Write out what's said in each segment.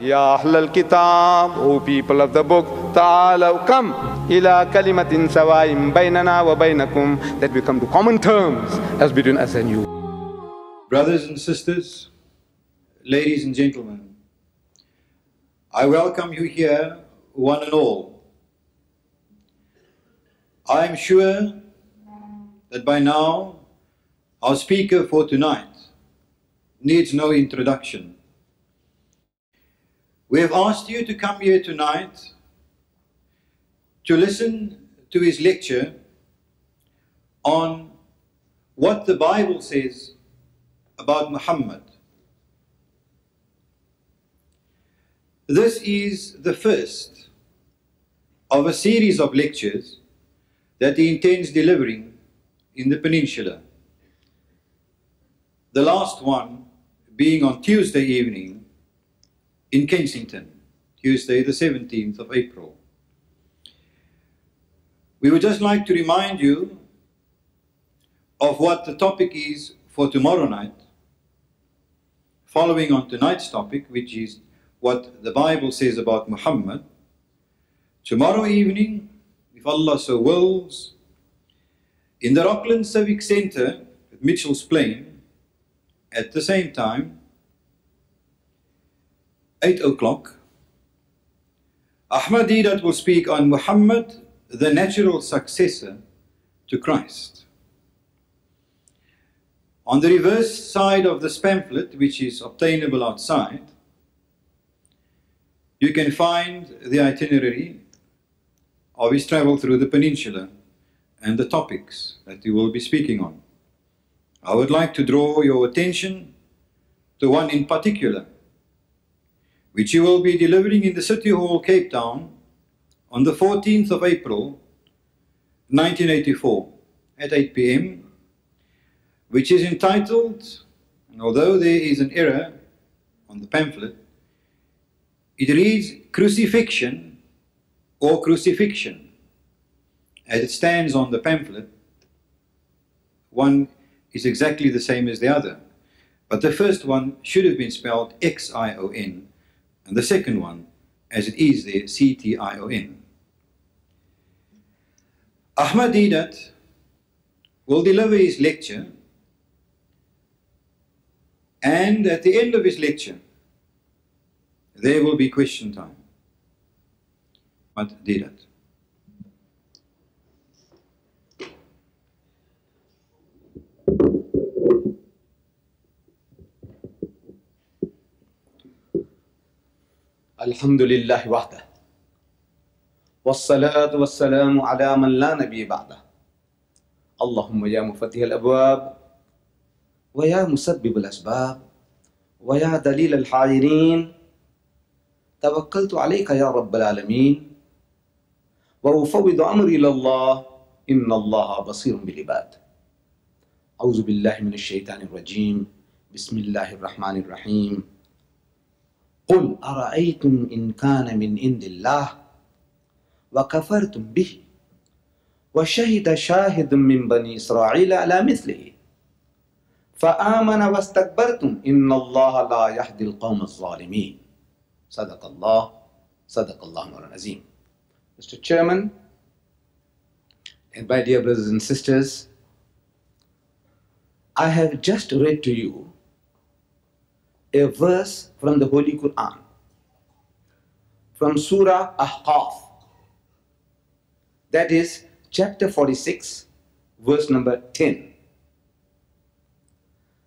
Ya Ahlal Kitab, O people of the book, Ta'alaw kam ila kalimatin sawaim bainana wa bainakum, that we come to common terms as between us and you. Brothers and sisters, ladies and gentlemen, I welcome you here, one and all. I am sure that by now, our speaker for tonight needs no introduction. We have asked you to come here tonight to listen to his lecture on what the Bible says about Muhammad. This is the first of a series of lectures that he intends delivering in the peninsula. The last one being on Tuesday evening in Kensington, Tuesday the 17th of April. We would just like to remind you of what the topic is for tomorrow night, following on tonight's topic, which is what the Bible says about Muhammad. Tomorrow evening, if Allah so wills, in the Rockland Civic Center at Mitchell's Plain, at the same time, 8 o'clock, Ahmed Deedat will speak on Muhammad, the natural successor to Christ. On the reverse side of this pamphlet, which is obtainable outside, you can find the itinerary of his travel through the peninsula and the topics that he will be speaking on. I would like to draw your attention to one in particular, which he will be delivering in the City Hall Cape Town on the 14th of April, 1984 at 8 p.m., which is entitled, and although there is an error on the pamphlet, it reads Crucifixion or Crucifixion. As it stands on the pamphlet, one is exactly the same as the other. But the first one should have been spelled X-I-O-N, and the second one, as it is there, C-T-I-O-N. Ahmed Deedat will deliver his lecture, and at the end of his lecture, there will be question time. Ahmed Deedat. Alhamdulillah wahda. Wassalatu wassalamu ala man la nabiya ba'da. Allahumma ya mufattih al-abwab, wa ya musabbib al-asbab, wa ya dalil al-hayirin. توكلت عليك يا رب العالمين وأفوض أمري إلى الله إن الله بصير بالعباد أعوذ بالله من الشيطان الرجيم بسم الله الرحمن الرحيم قل أرأيتم إن كان من عند الله وكفرتم به وشهد شاهد من بني إسرائيل على مثله فآمن واستكبرتم إن الله لا يهدي القوم الظالمين. Sadaqallah Mawlana Azim. Mr. Chairman, and my dear brothers and sisters, I have just read to you a verse from the Holy Quran, from Surah Ahqaf, that is chapter 46, verse number 10.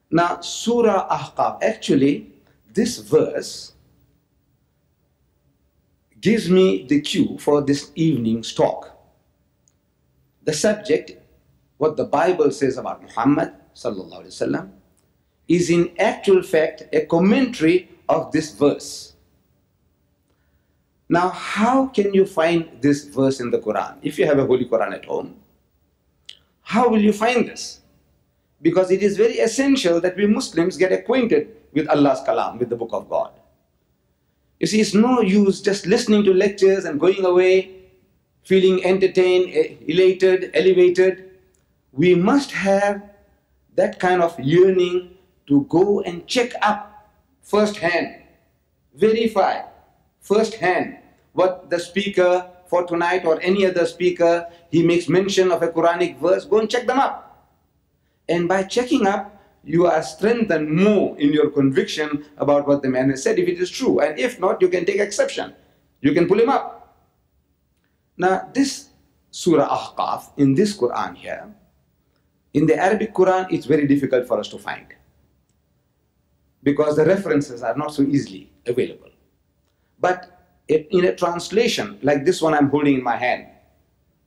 Now, Surah Ahqaf, actually, this verse gives me the cue for this evening's talk. The subject, what the Bible says about Muhammad sallallahu alaihi wasallam, is in actual fact a commentary of this verse. Now, how can you find this verse in the Quran? If you have a Holy Quran at home, how will you find this? Because it is very essential that we Muslims get acquainted with Allah's Kalam, with the Book of God. You see, it's no use just listening to lectures and going away, feeling entertained, elated, elevated. We must have that kind of yearning to go and check up firsthand verify firsthand what the speaker for tonight or any other speaker, he makes mention of a Quranic verse, go and check them up. And by checking up, you are strengthened more in your conviction about what the man has said, if it is true. And if not, you can take exception. You can pull him up. Now, this Surah Ahqaf, in this Quran here, in the Arabic Quran, it's very difficult for us to find, because the references are not so easily available. But in a translation like this one I'm holding in my hand,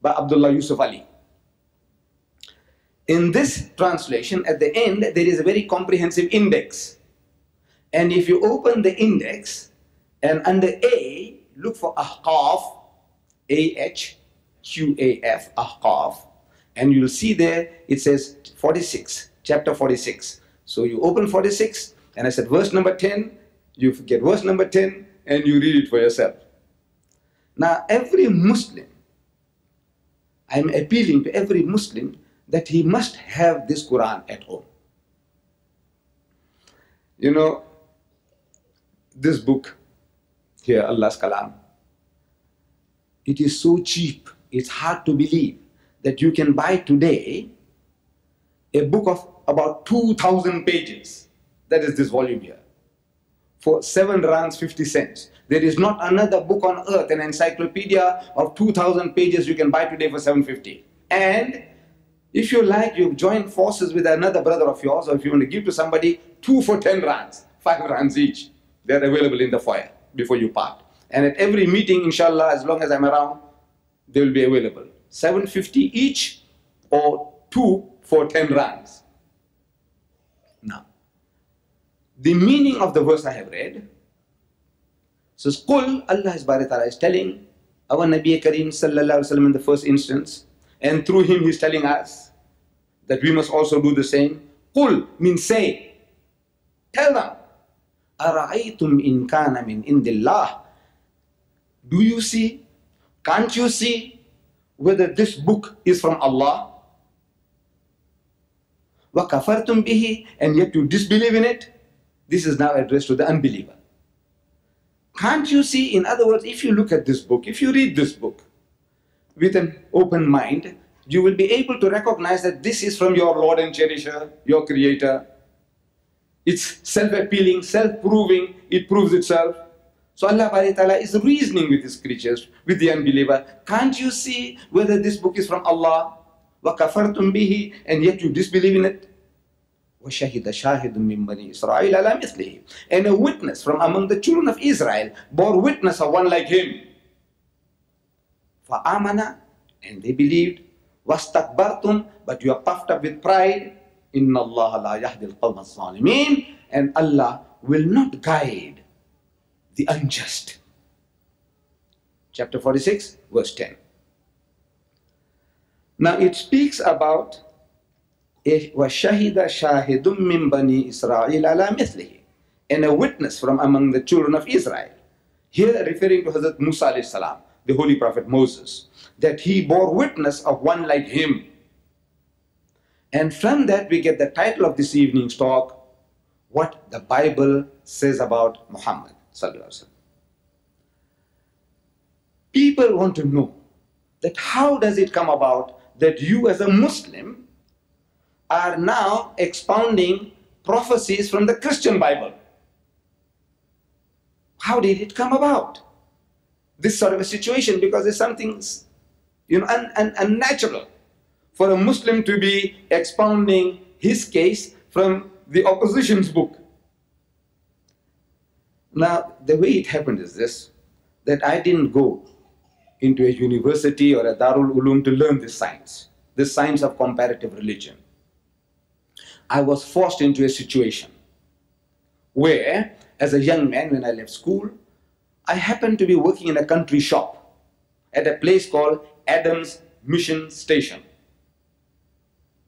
by Abdullah Yusuf Ali, in this translation, at the end, there is a very comprehensive index. And if you open the index, and under A, look for Ahqaf, A-H-Q-A-F, Ahqaf, and you'll see there, it says 46, chapter 46. So you open 46, and I said verse number 10, you get verse number 10, and you read it for yourself. Now, every Muslim, I'm appealing to every Muslim, that he must have this Quran at home. You know, this book here, Allah's Kalam, it is so cheap, it's hard to believe that you can buy today a book of about 2,000 pages, that is this volume here, for 7 rands 50 cents. There is not another book on earth, an encyclopedia of 2,000 pages you can buy today for 750. And if you like, you join forces with another brother of yours, or if you want to give to somebody, 2 for 10 rands, 5 rands each. They're available in the foyer before you part. And at every meeting, inshallah, as long as I'm around, they will be available. 750 each, or 2 for 10 rands. Now, the meaning of the verse I have read says, Qul, Allah is telling our Nabi Kareem Sallallahu Alaihi Wasallam in the first instance, and through him he's telling us that we must also do the same. Qul means say, tell them, Ara'aytum in kana min indillah. Do you see? Can't you see whether this book is from Allah? Wa kafartum bihi, and yet you disbelieve in it. This is now addressed to the unbeliever. Can't you see? In other words, if you look at this book, if you read this book with an open mind, you will be able to recognize that this is from your Lord and Cherisher, your Creator. It's self-appealing, self-proving, it proves itself. So Allah is reasoning with His creatures, with the unbeliever. Can't you see whether this book is from Allah? وَكَفَرْتُمْ بِهِ, and yet you disbelieve in it. وَشَهِدَ شَاهِدٌ مِّن بَنِي إِسْرَائِيلَ عَلَى مِثْلِهِ, and a witness from among the children of Israel bore witness of one like him. For amana, and they believed. Wastakbartum, but you are puffed up with pride. Inna Allah la yahdil qawm az-zalimin, and Allah will not guide the unjust. Chapter 46, verse 10. Now it speaks about washahida shahidum min bani Israel ala mithlihi, and a witness from among the children of Israel. Here referring to Hazrat Musa alayhi salam, the Holy Prophet Moses, that he bore witness of one like him. And from that we get the title of this evening's talk, What the Bible Says About Muhammad. People want to know that how does it come about that you as a Muslim are now expounding prophecies from the Christian Bible? How did it come about, this sort of a situation? Because there's something, you know, unnatural for a Muslim to be expounding his case from the opposition's book. Now, the way it happened is this, that I didn't go into a university or a Darul Uloom to learn this science of comparative religion. I was forced into a situation where, as a young man, when I left school, I happened to be working in a country shop at a place called Adams Mission Station.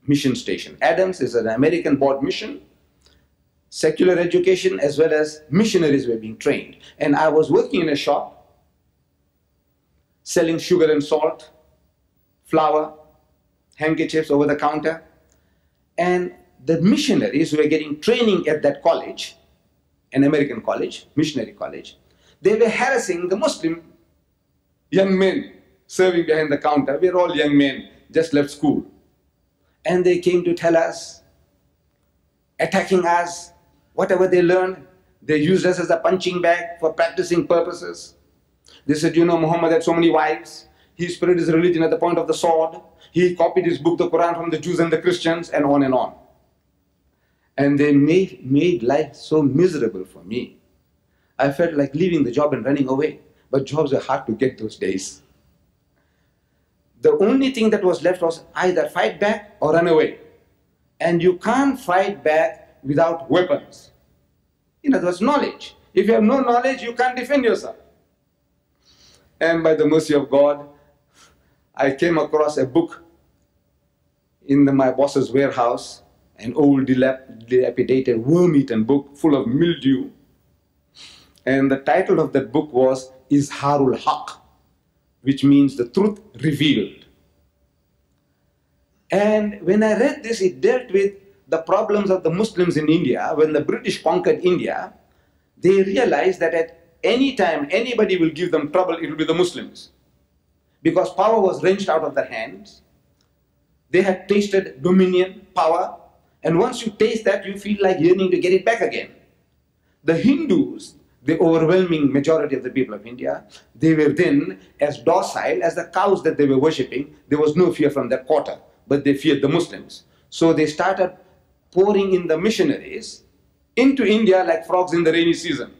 Mission Station. Adams is an American board mission. Secular education as well as missionaries were being trained. And I was working in a shop selling sugar and salt, flour, handkerchiefs over the counter. And the missionaries who were getting training at that college an American college, missionary college. They were harassing the Muslim young men serving behind the counter. We are all young men, just left school. And they came to tell us, attacking us, whatever they learned. They used us as a punching bag for practicing purposes. They said, you know, Muhammad had so many wives. He spread his religion at the point of the sword. He copied his book, the Quran, from the Jews and the Christians, and on and on. And they made life so miserable for me. I felt like leaving the job and running away. But jobs were hard to get those days. The only thing that was left was either fight back or run away. And you can't fight back without weapons. In other words, knowledge. If you have no knowledge, you can't defend yourself. And by the mercy of God, I came across a book in my boss's warehouse, an old, dilapidated, worm-eaten book full of mildew. And the title of that book was Izharul Haq, which means the truth revealed. And when I read this, it dealt with the problems of the Muslims in India. When the British conquered India, they realized that at any time anybody will give them trouble, it will be the Muslims. Because power was wrenched out of their hands. They had tasted dominion, power. And once you taste that, you feel like yearning to get it back again. The Hindus, the overwhelming majority of the people of India, they were then as docile as the cows that they were worshipping. There was no fear from that quarter, but they feared the Muslims. So they started pouring in the missionaries into India like frogs in the rainy season.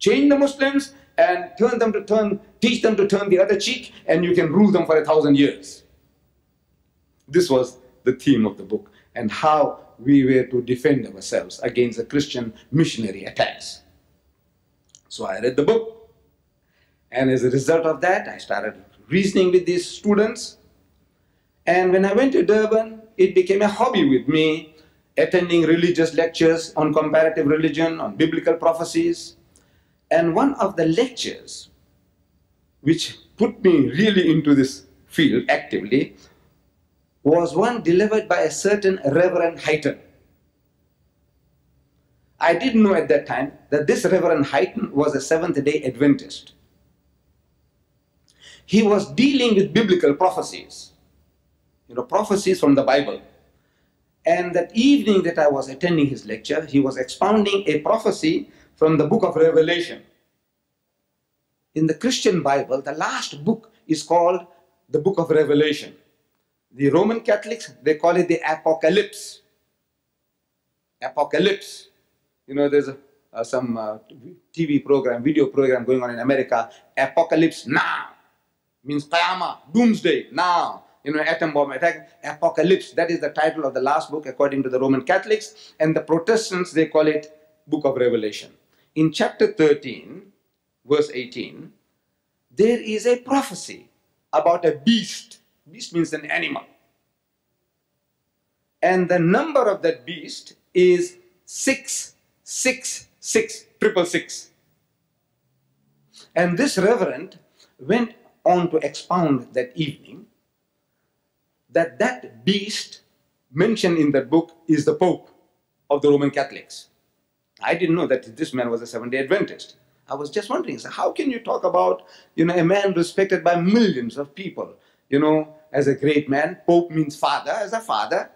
Change the Muslims and teach them to turn the other cheek, and you can rule them for 1,000 years. This was the theme of the book, and how we were to defend ourselves against the Christian missionary attacks. So I read the book, and as a result of that, I started reasoning with these students. And when I went to Durban, it became a hobby with me, attending religious lectures on comparative religion, on biblical prophecies. And one of the lectures which put me really into this field actively was one delivered by a certain Reverend Hiten. I didn't know at that time that this Reverend Hiten was a Seventh-day Adventist. He was dealing with biblical prophecies, you know, prophecies from the Bible. And that evening that I was attending his lecture, he was expounding a prophecy from the Book of Revelation. In the Christian Bible, the last book is called the Book of Revelation. The Roman Catholics, they call it the Apocalypse. Apocalypse. You know, there's some TV program, video program going on in America. Apocalypse now means Qiyamah, doomsday now. You know, atom bomb attack, Apocalypse. That is the title of the last book according to the Roman Catholics. And the Protestants, they call it Book of Revelation. In chapter 13, verse 18, there is a prophecy about a beast. Beast means an animal. And the number of that beast is 666, 666. And this reverend went on to expound that evening that that beast mentioned in that book is the Pope of the Roman Catholics. I didn't know that this man was a Seventh-day Adventist. I was just wondering, so how can you talk about, you know, a man respected by millions of people, you know, as a great man? Pope means father, as a father,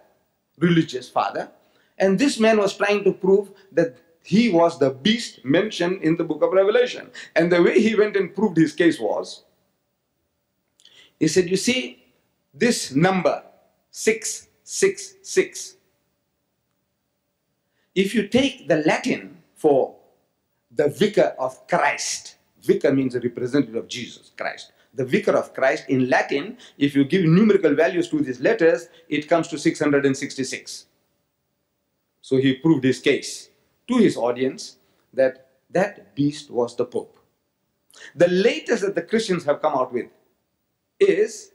religious father. And this man was trying to prove that he was the beast mentioned in the Book of Revelation. And the way he went and proved his case was, he said, you see, this number, 666, if you take the Latin for the vicar of Christ, vicar means a representative of Jesus Christ. The vicar of Christ in Latin, if you give numerical values to these letters, it comes to 666. So he proved his case to his audience that that beast was the Pope. The latest that the Christians have come out with is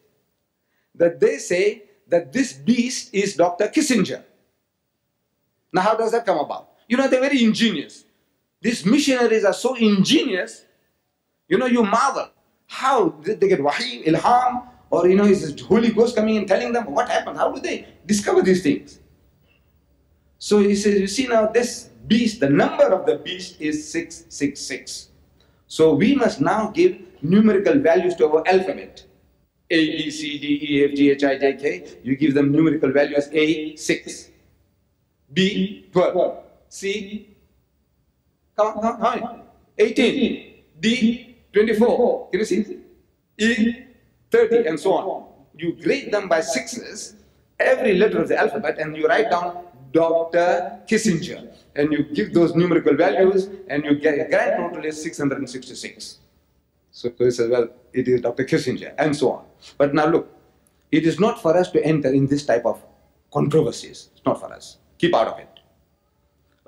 that they say that this beast is Dr. Kissinger. Now, how does that come about? You know, they're very ingenious. These missionaries are so ingenious, you know, you marvel. How did they get wahi, ilham, or, you know, is this Holy Ghost coming and telling them what happened? How do they discover these things? So he says, you see now, this beast, the number of the beast is 666. So we must now give numerical values to our alphabet. A, B, C, D, E, F, G, H, I, J, K. You give them numerical value as A, 6. B, 12. C, 18. D, 24. Can you see? E, 30, and so on. You grade them by sixes, every letter of the alphabet, and you write down Dr. Kissinger. And you give those numerical values, and you get a grand total is 666. So he says, well, it is Dr. Kissinger, and so on. But now look, it is not for us to enter in this type of controversies. It's not for us. Keep out of it.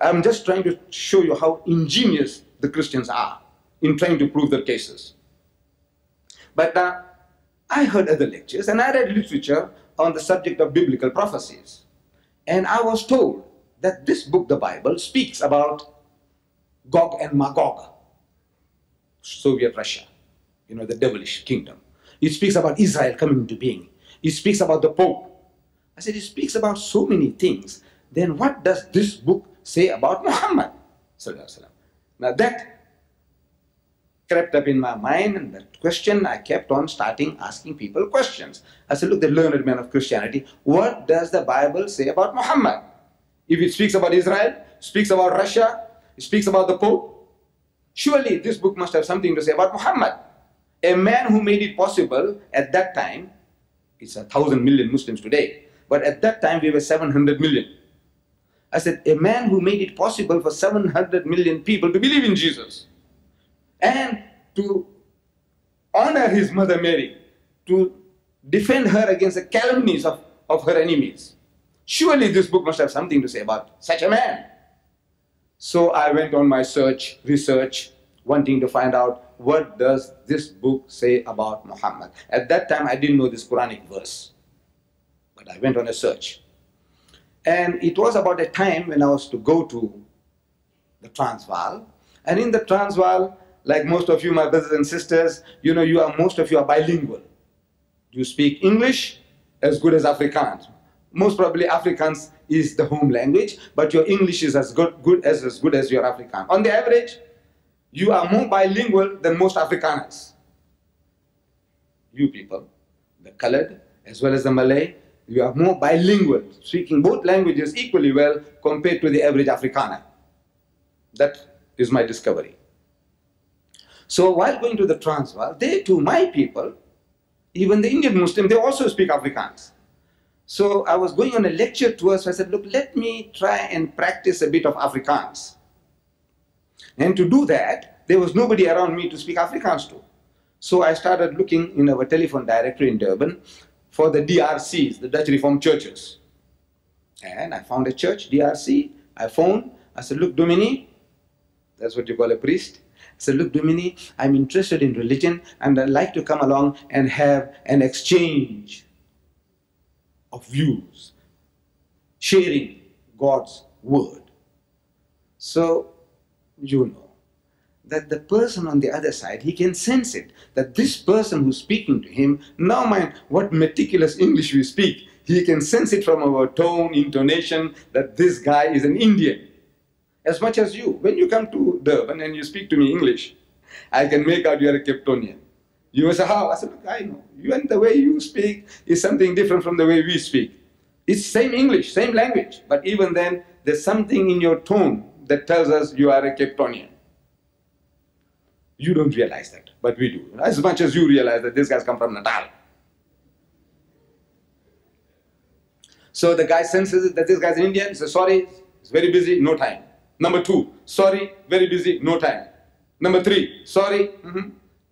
I'm just trying to show you how ingenious the Christians are in trying to prove their cases. But now, I heard other lectures, and I read literature on the subject of biblical prophecies. And I was told that this book, the Bible, speaks about Gog and Magog, Soviet Russia, you know, the devilish kingdom. It speaks about Israel coming into being. It speaks about the Pope. I said, it speaks about so many things. Then what does this book say about Muhammad? Now that crept up in my mind, and that question, I kept on asking people questions. I said, look, the learned man of Christianity, what does the Bible say about Muhammad? If it speaks about Israel, speaks about Russia, it speaks about the Pope, surely this book must have something to say about Muhammad, a man who made it possible at that time. It's 1,000 million Muslims today, but at that time we were 700 million. I said, a man who made it possible for 700 million people to believe in Jesus, and to honor his mother Mary, to defend her against the calumnies of her enemies. Surely this book must have something to say about such a man. So I went on my research, wanting to find out what does this book say about Muhammad. At that time, I didn't know this Quranic verse, but I went on a search. And it was about a time when I was to go to the Transvaal. And in the Transvaal, like most of you, my brothers and sisters, you know, most of you are bilingual. You speak English as good as Afrikaans. Most probably Afrikaans is the home language, but your English is as good as your Afrikaans. On the average, you are more bilingual than most Afrikaners. You people, the colored as well as the Malay, you are more bilingual, speaking both languages equally well compared to the average Afrikaner. That is my discovery. So while going to the Transvaal, they too, my people, even the Indian Muslim, they also speak Afrikaans. So I was going on a lecture tour, so I said, look, let me try and practice a bit of Afrikaans. And to do that, there was nobody around me to speak Afrikaans to. So I started looking in our telephone directory in Durban for the DRCs, the Dutch Reformed Churches. And I found a church, DRC. I phoned. I said, look, Dominee, that's what you call a priest. I said, look, Dominee, I'm interested in religion, and I'd like to come along and have an exchange of views, sharing God's word. So you know that the person on the other side, he can sense it, that this person who's speaking to him, now mind what meticulous English we speak, he can sense it from our tone, intonation, that this guy is an Indian. As much as you, when you come to Durban and you speak to me English, I can make out you are a Capetonian. You say, how? I said, look, I know. You and the way you speak is something different from the way we speak. It's same English, same language. But even then, there's something in your tone that tells us you are a Capetonian. You don't realize that, but we do. As much as you realize that this guy's come from Natal. So the guy senses that this guy's an Indian. He says, sorry, it's very busy, no time. Number two, sorry, very busy, no time. Number three, sorry,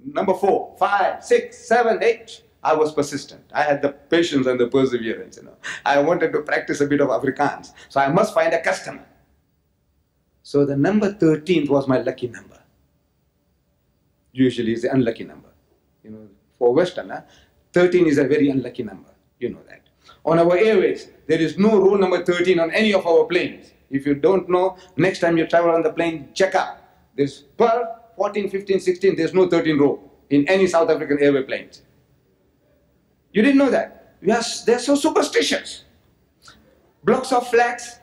Number 4, 5, 6, 7, 8. I was persistent. I had the patience and the perseverance, you know. I wanted to practice a bit of Afrikaans. So I must find a customer. So the number 13 was my lucky number. Usually it's the unlucky number. You know, for Westerner, 13 is a very unlucky number. You know that. On our airways, there is no rule number 13 on any of our planes. If you don't know, next time you travel on the plane, check up. There's 12, 14, 15, 16, there's no 13 row in any South African airway planes. You didn't know that. Yes, they're so superstitious. Blocks of flats,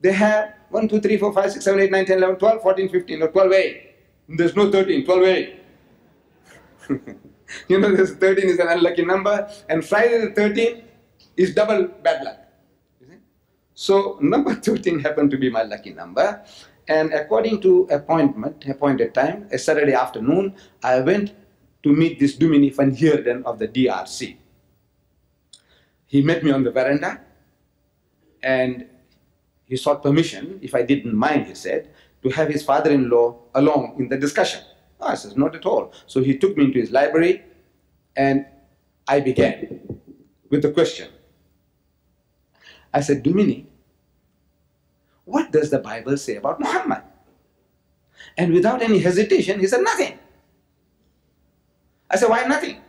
they have 1, 2, 3, 4, 5, 6, 7, 8, 9, 10, 11, 12, 14, 15, or 12A. There's no 13, 12A. You know, this 13 is an unlucky number, and Friday the 13th is double bad luck. You see? So number 13 happened to be my lucky number, and according to appointed time, a Saturday afternoon, I went to meet this Dominee van Heerden of the DRC. He met me on the veranda, and he sought permission, if I didn't mind, he said, to have his father-in-law along in the discussion. I said, not at all. So he took me into his library, and I began with the question. I said, Dominee, what does the Bible say about Muhammad? And without any hesitation, he said, nothing. I said, why nothing?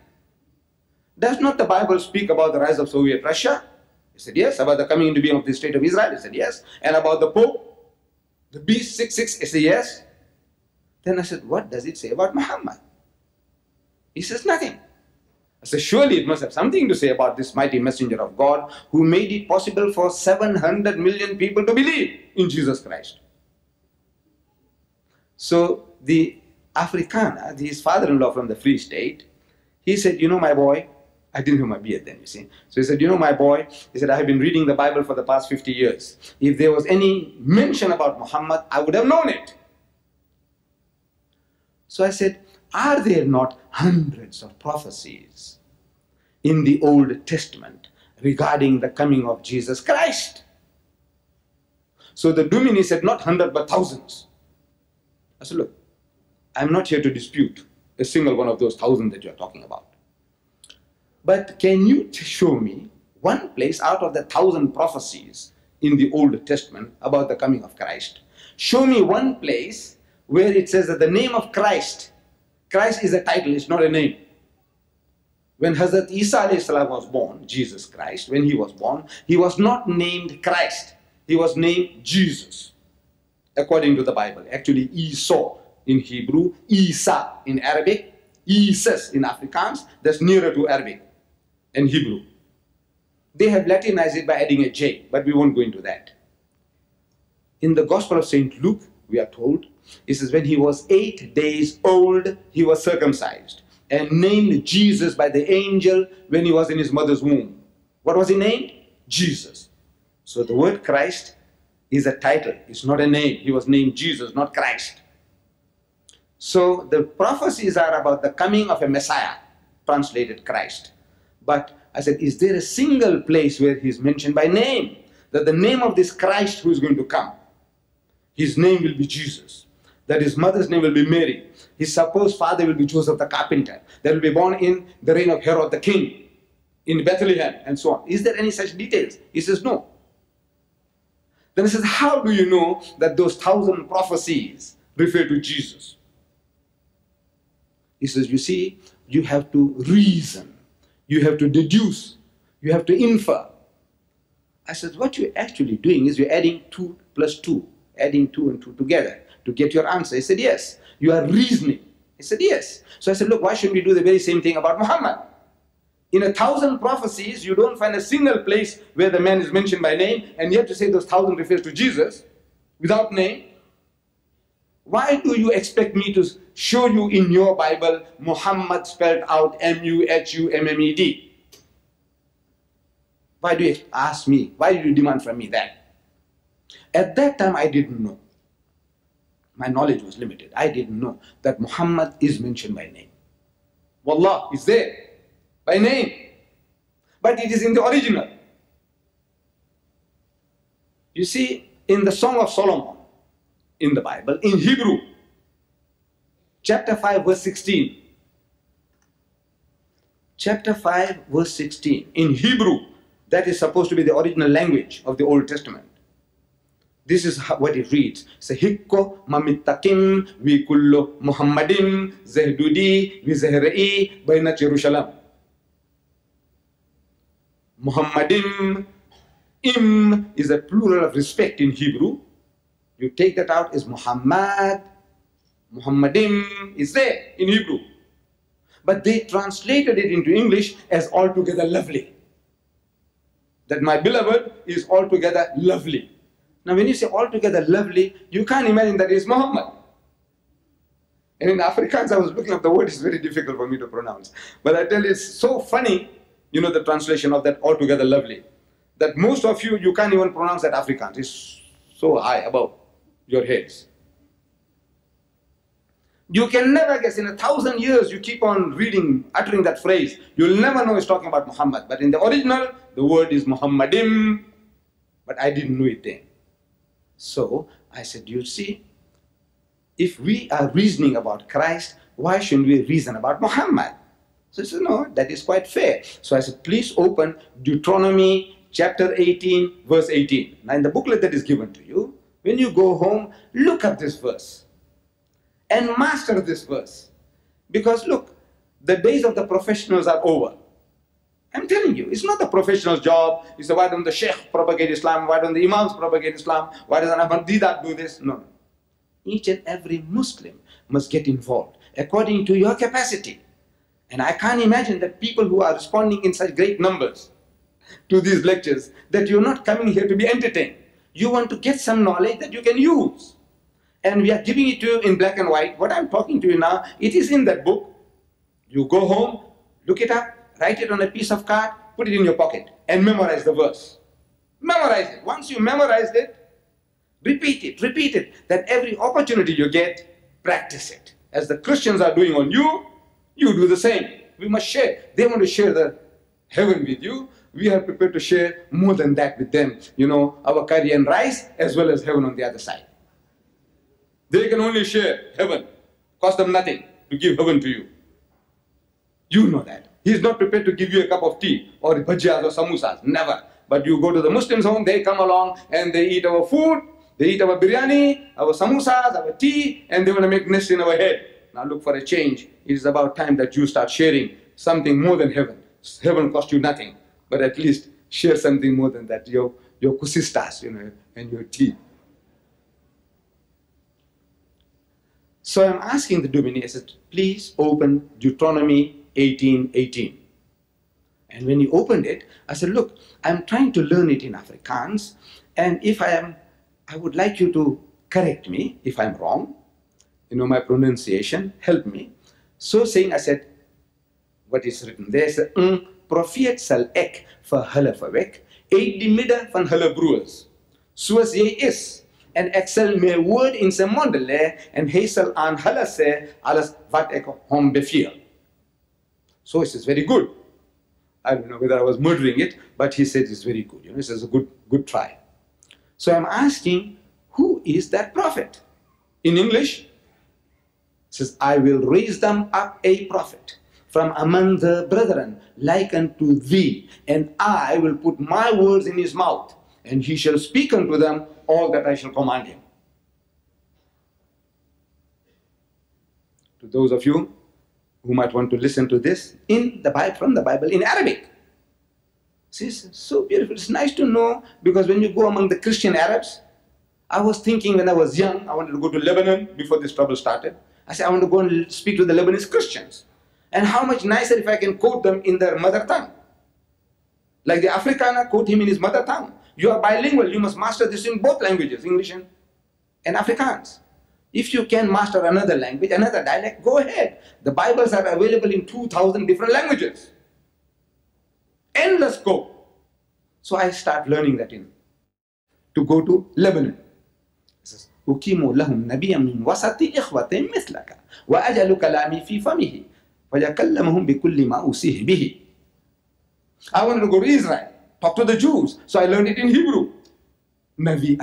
Does not the Bible speak about the rise of Soviet Russia? He said, yes. About the coming into being of the State of Israel? He said, yes. And about the Pope, the beast 66? He said, yes. Then I said, what does it say about Muhammad? He says, nothing. I said, surely it must have something to say about this mighty messenger of God who made it possible for 700 million people to believe in Jesus Christ. So the Afrikaner, his father-in-law from the Free State, he said, you know, my boy, I didn't have my beard then, you see. So he said, you know, my boy, he said, I have been reading the Bible for the past 50 years. If there was any mention about Muhammad, I would have known it. So I said, are there not hundreds of prophecies in the Old Testament regarding the coming of Jesus Christ? So the Dominee said, not 100, but thousands. I said, look, I'm not here to dispute a single one of those 1,000 that you're talking about. But can you show me one place out of the 1,000 prophecies in the Old Testament about the coming of Christ? Show me one place where it says that the name of Christ, Christ is a title, it's not a name. When Hazrat Isa was born, Jesus Christ, when he was born, he was not named Christ. He was named Jesus, according to the Bible. Actually, Esau in Hebrew, Isa in Arabic, Isis in Afrikaans, that's nearer to Arabic and Hebrew. They have Latinized it by adding a J, but we won't go into that. In the Gospel of St. Luke, we are told, it says, when he was 8 days old, he was circumcised and named Jesus by the angel when he was in his mother's womb. What was he named? Jesus. So the word Christ is a title. It's not a name. He was named Jesus, not Christ. So the prophecies are about the coming of a Messiah, translated Christ. But I said, is there a single place where he's mentioned by name? That the name of this Christ who is going to come, his name will be Jesus. That his mother's name will be Mary. His supposed father will be Joseph the carpenter. They will be born in the reign of Herod the king, in Bethlehem, and so on. Is there any such details? He says, no. Then he says, how do you know that those 1,000 prophecies refer to Jesus? He says, you see, you have to reason. You have to deduce. You have to infer. I said, what you're actually doing is you're adding 2 plus 2, adding 2 and 2 together to get your answer. He said, yes. You are reasoning. He said, yes. So I said, look, why shouldn't we do the very same thing about Muhammad? In 1,000 prophecies, you don't find a single place where the man is mentioned by name, and yet you say those 1,000 refers to Jesus without name. Why do you expect me to show you in your Bible Muhammad spelled out M-U-H-U-M-M-E-D? Why do you ask me? Why do you demand from me that? At that time, I didn't know. My knowledge was limited. I didn't know that Muhammad is mentioned by name. Wallah, he's there by name. But it is in the original. You see, in the Song of Solomon, in the Bible, in Hebrew, chapter 5, verse 16. Chapter 5, verse 16. In Hebrew, that is supposed to be the original language of the Old Testament. This is what it reads. Sehikko mamittakim vikullo Muhammadim zehdudi vizehre'i baina Jerusalem. Muhammadim, im is a plural of respect in Hebrew. You take that out, is Muhammad. Muhammadim is there in Hebrew. But they translated it into English as altogether lovely. That my beloved is altogether lovely. Now when you say altogether lovely, you can't imagine that it's Muhammad. And in Afrikaans, I was looking up the word, it's very difficult for me to pronounce. But I tell you, it's so funny, you know, the translation of that altogether lovely, that most of you, you can't even pronounce that Afrikaans. It's so high above your heads. You can never guess. In 1,000 years, you keep on reading, uttering that phrase. You'll never know it's talking about Muhammad. But in the original, the word is Muhammadim. But I didn't know it then. So I said, you see, if we are reasoning about Christ, why shouldn't we reason about Muhammad? So he said, no, that is quite fair. So I said, please open Deuteronomy chapter 18, verse 18. Now in the booklet that is given to you, when you go home, look up this verse and master this verse. Because look, the days of the professionals are over. I'm telling you, it's not a professional's job. You say, why don't the sheikh propagate Islam? Why don't the imams propagate Islam? Why doesn't Ahmed Deedat do this? No. Each and every Muslim must get involved according to your capacity. And I can't imagine that people who are responding in such great numbers to these lectures, that you're not coming here to be entertained. You want to get some knowledge that you can use. And we are giving it to you in black and white. What I'm talking to you now, it is in that book. You go home, look it up, write it on a piece of card, put it in your pocket, and memorize the verse. Memorize it. Once you memorize it, repeat it, repeat it. That every opportunity you get, practice it. As the Christians are doing on you, you do the same. We must share. They want to share the heaven with you. We are prepared to share more than that with them. You know, our curry and rice, as well as heaven on the other side. They can only share heaven. Cost them nothing to give heaven to you. You know that. He is not prepared to give you a cup of tea or bhajiyas or samosas, never. But you go to the Muslims' home, they come along and they eat our food, they eat our biryani, our samosas, our tea, and they want to make nests in our head. Now look for a change. It is about time that you start sharing something more than heaven. Heaven costs you nothing, but at least share something more than that, your kusistas, you know, and your tea. So I'm asking the Dominee, I said, please open Deuteronomy 18:18. And when he opened it, I said, look, I'm trying to learn it in Afrikaans, and if I am, I would like you to correct me if I'm wrong, you know, my pronunciation, help me. So saying, I said, what is written there? Is profeet sal ek vir hulle verwek, uit die midde van hulle broers, soos jy is, en ek sal my woord in sy monde lê, en hy sal aan hulle sê, alles wat ek hom beveel. So he says, very good. I don't know whether I was murdering it, but he said it's very good. You know, he says, good try. So I'm asking, who is that prophet? In English, it says, I will raise them up a prophet from among the brethren, like unto thee, and I will put my words in his mouth, and he shall speak unto them all that I shall command him. To those of you who might want to listen to this in the Bible, from the Bible in Arabic. See, it's so beautiful. It's nice to know, because when you go among the Christian Arabs, I was thinking when I was young, I wanted to go to Lebanon before this trouble started. I said, I want to go and speak to the Lebanese Christians. And how much nicer if I can quote them in their mother tongue. Like the Afrikaner quote him in his mother tongue. You are bilingual, you must master this in both languages, English and Afrikaans. If you can master another language, another dialect, go ahead. The Bibles are available in 2,000 different languages. Endless scope. So I start learning that to go to Lebanon. It says, Ukimu lahum nabiyam min wasati ikhwatin mithlaka wa ajalu kalami fi famihi wa yakallamuhum bi kulli ma usihi bihi. I wanted to go to Israel, talk to the Jews, so I learned it in Hebrew. Look, I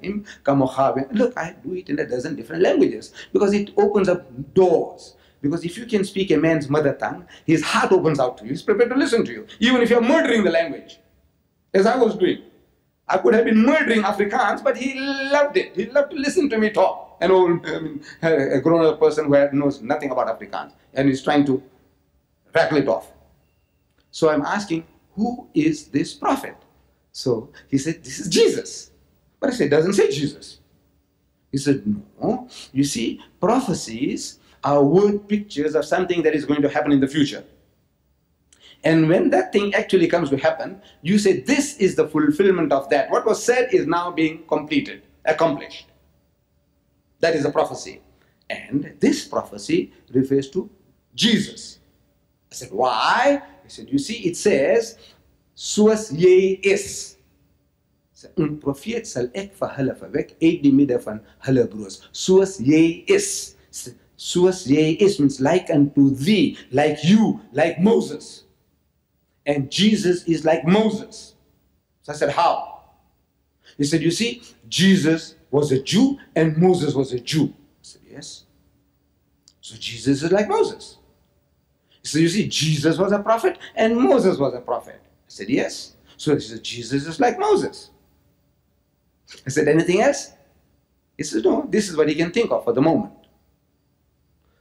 do it in a dozen different languages, because it opens up doors. Because if you can speak a man's mother tongue, his heart opens out to you. He's prepared to listen to you, even if you're murdering the language, as I was doing. I could have been murdering Afrikaans, but he loved it. He loved to listen to me talk. An old, a grown-up person who knows nothing about Afrikaans, and he's trying to rattle it off. So I'm asking, who is this prophet? So he said, this is Jesus. But I said, it doesn't say Jesus. He said, no. You see, prophecies are word pictures of something that is going to happen in the future. And when that thing actually comes to happen, you say, this is the fulfillment of that. What was said is now being completed, accomplished. That is a prophecy. And this prophecy refers to Jesus. I said, why? He said, you see, it says, Soos ye is. Een profeet sal ek vir hulle verwek uit die midde van hulle broers. Soos jy is. Soos jy is means like unto thee, like you, like Moses. And Jesus is like Moses. So I said, how? He said, you see, Jesus was a Jew and Moses was a Jew. I said, yes. So Jesus is like Moses. He said, you see, Jesus was a prophet and Moses was a prophet. I said, yes. So he said, Jesus is like Moses. I said, anything else? He said, no, this is what he can think of for the moment.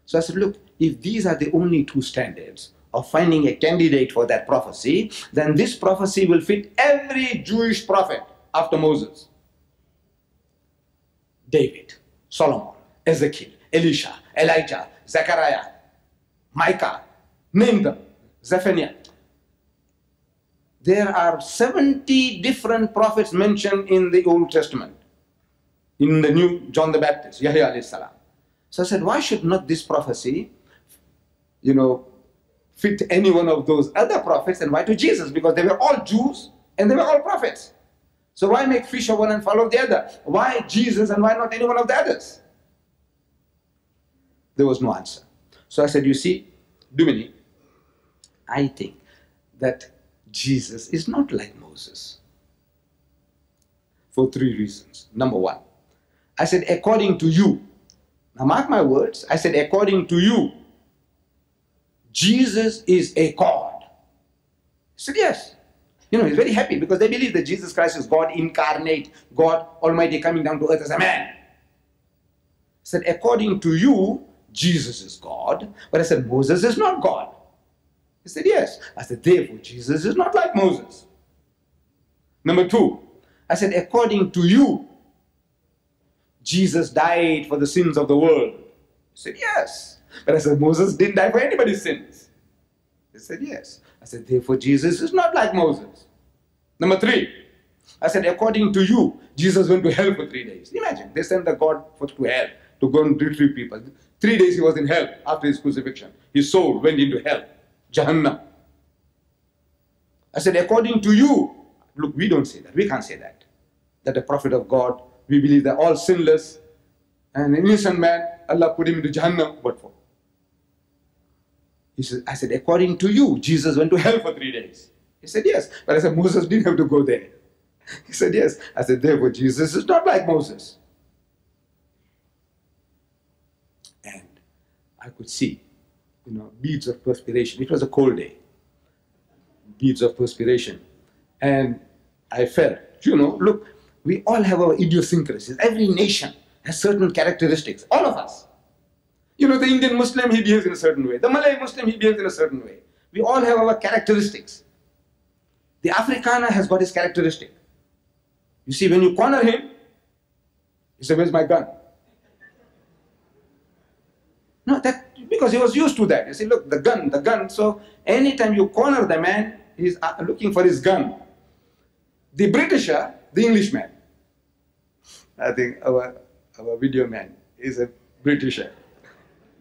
So I said, look, if these are the only two standards of finding a candidate for that prophecy, then this prophecy will fit every Jewish prophet after Moses. David, Solomon, Ezekiel, Elisha, Elijah, Zechariah, Micah, name them, Zephaniah. There are 70 different prophets mentioned in the Old Testament, in the New John the Baptist, Yahya alayhi salam. So I said, why should not this prophecy, you know, fit any one of those other prophets, and why to Jesus? Because they were all Jews and they were all prophets. So why make fish of one and follow the other? Why Jesus and why not any one of the others? There was no answer. So I said, you see, Dominie, I think that Jesus is not like Moses for three reasons. Number one, I said, according to you, now mark my words, I said, according to you, Jesus is a God. He said, yes. You know, he's very happy because they believe that Jesus Christ is God incarnate, God Almighty coming down to earth as a man. I said, according to you, Jesus is God. But I said, Moses is not God. He said, yes. I said, therefore, Jesus is not like Moses. Number two, I said, according to you, Jesus died for the sins of the world. He said, yes. But I said, Moses didn't die for anybody's sins. He said, yes. I said, therefore, Jesus is not like Moses. Number three, I said, according to you, Jesus went to hell for 3 days. Imagine, they sent the God to hell to go and retrieve people. 3 days he was in hell after his crucifixion. His soul went into hell. Jahannam. I said, according to you, look, we don't say that. We can't say that. That the prophet of God, we believe they're all sinless. And an innocent man, Allah put him into Jahannam. What for? He said, I said, according to you, Jesus went to hell for 3 days. He said, yes. But I said, Moses didn't have to go there. He said, yes. I said, therefore, Jesus is not like Moses. And I could see, you know, beads of perspiration. It was a cold day. Beads of perspiration. And I felt, you know, look, we all have our idiosyncrasies. Every nation has certain characteristics. All of us. You know, the Indian Muslim, he behaves in a certain way. The Malay Muslim, he behaves in a certain way. We all have our characteristics. The Afrikaner has got his characteristic. You see, when you corner him, he says, where's my gun? No, that, because he was used to that. You see, look, the gun, so anytime you corner the man, he's looking for his gun. The Britisher, the Englishman. I think our video man is a Britisher,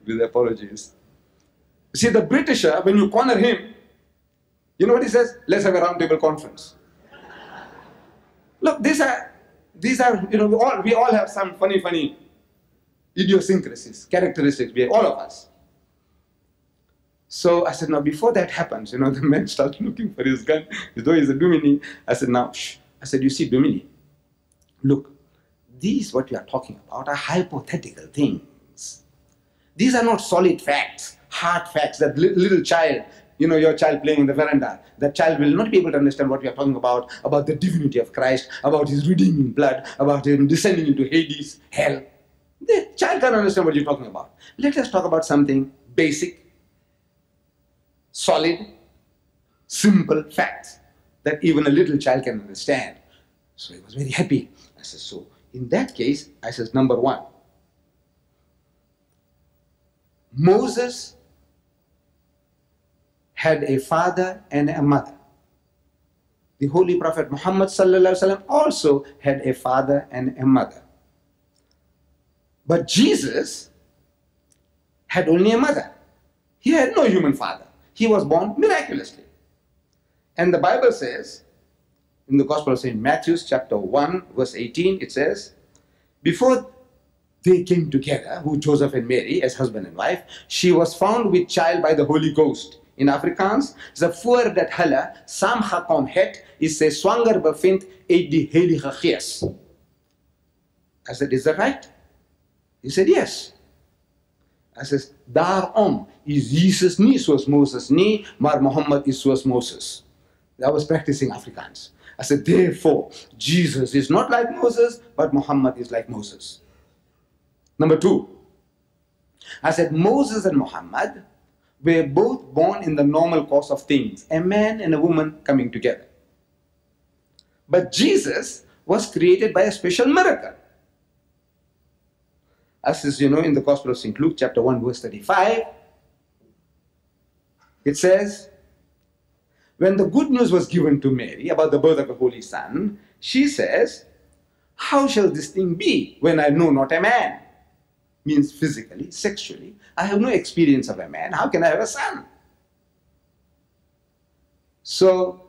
with apologies. See, the Britisher, when you corner him, you know what he says? Let's have a roundtable conference. Look, these are, you know, we all have some funny idiosyncrasies, characteristics, all of us. So I said, now before that happens, you know, the man starts looking for his gun, though he's a Dominie. I said, now, shh. I said, you see, Dominie, look, these, what we are talking about, are hypothetical things. These are not solid facts, hard facts, that little child, you know, your child playing in the veranda, that child will not be able to understand what we are talking about the divinity of Christ, about his redeeming blood, about him descending into Hades, hell. The child can't understand what you're talking about. Let us talk about something basic, solid, simple facts that even a little child can understand. So he was very happy. I said, so in that case, I said, number one, Moses had a father and a mother. The Holy Prophet Muhammad ﷺ also had a father and a mother. But Jesus had only a mother. He had no human father. He was born miraculously. And the Bible says, in the Gospel of St. Matthew, chapter 1, verse 18, it says, before they came together, who Joseph and Mary as husband and wife, she was found with child by the Holy Ghost. In Afrikaans, the voor dat hulle saamgekom het, is sy swanger bevind uit die Heilige Gees. I said, is that right? He said, yes. I said, daarom is Jesus nie soos Moses nie, maar Muhammad is soos Moses. I was practicing Afrikaans. I said, therefore, Jesus is not like Moses, but Muhammad is like Moses. Number two, I said, Moses and Muhammad were both born in the normal course of things, a man and a woman coming together. But Jesus was created by a special miracle. As is, you know, in the Gospel of St. Luke, chapter 1, verse 35, it says, when the good news was given to Mary about the birth of the Holy Son, she says, how shall this thing be when I know not a man? Means physically, sexually. I have no experience of a man. How can I have a son? So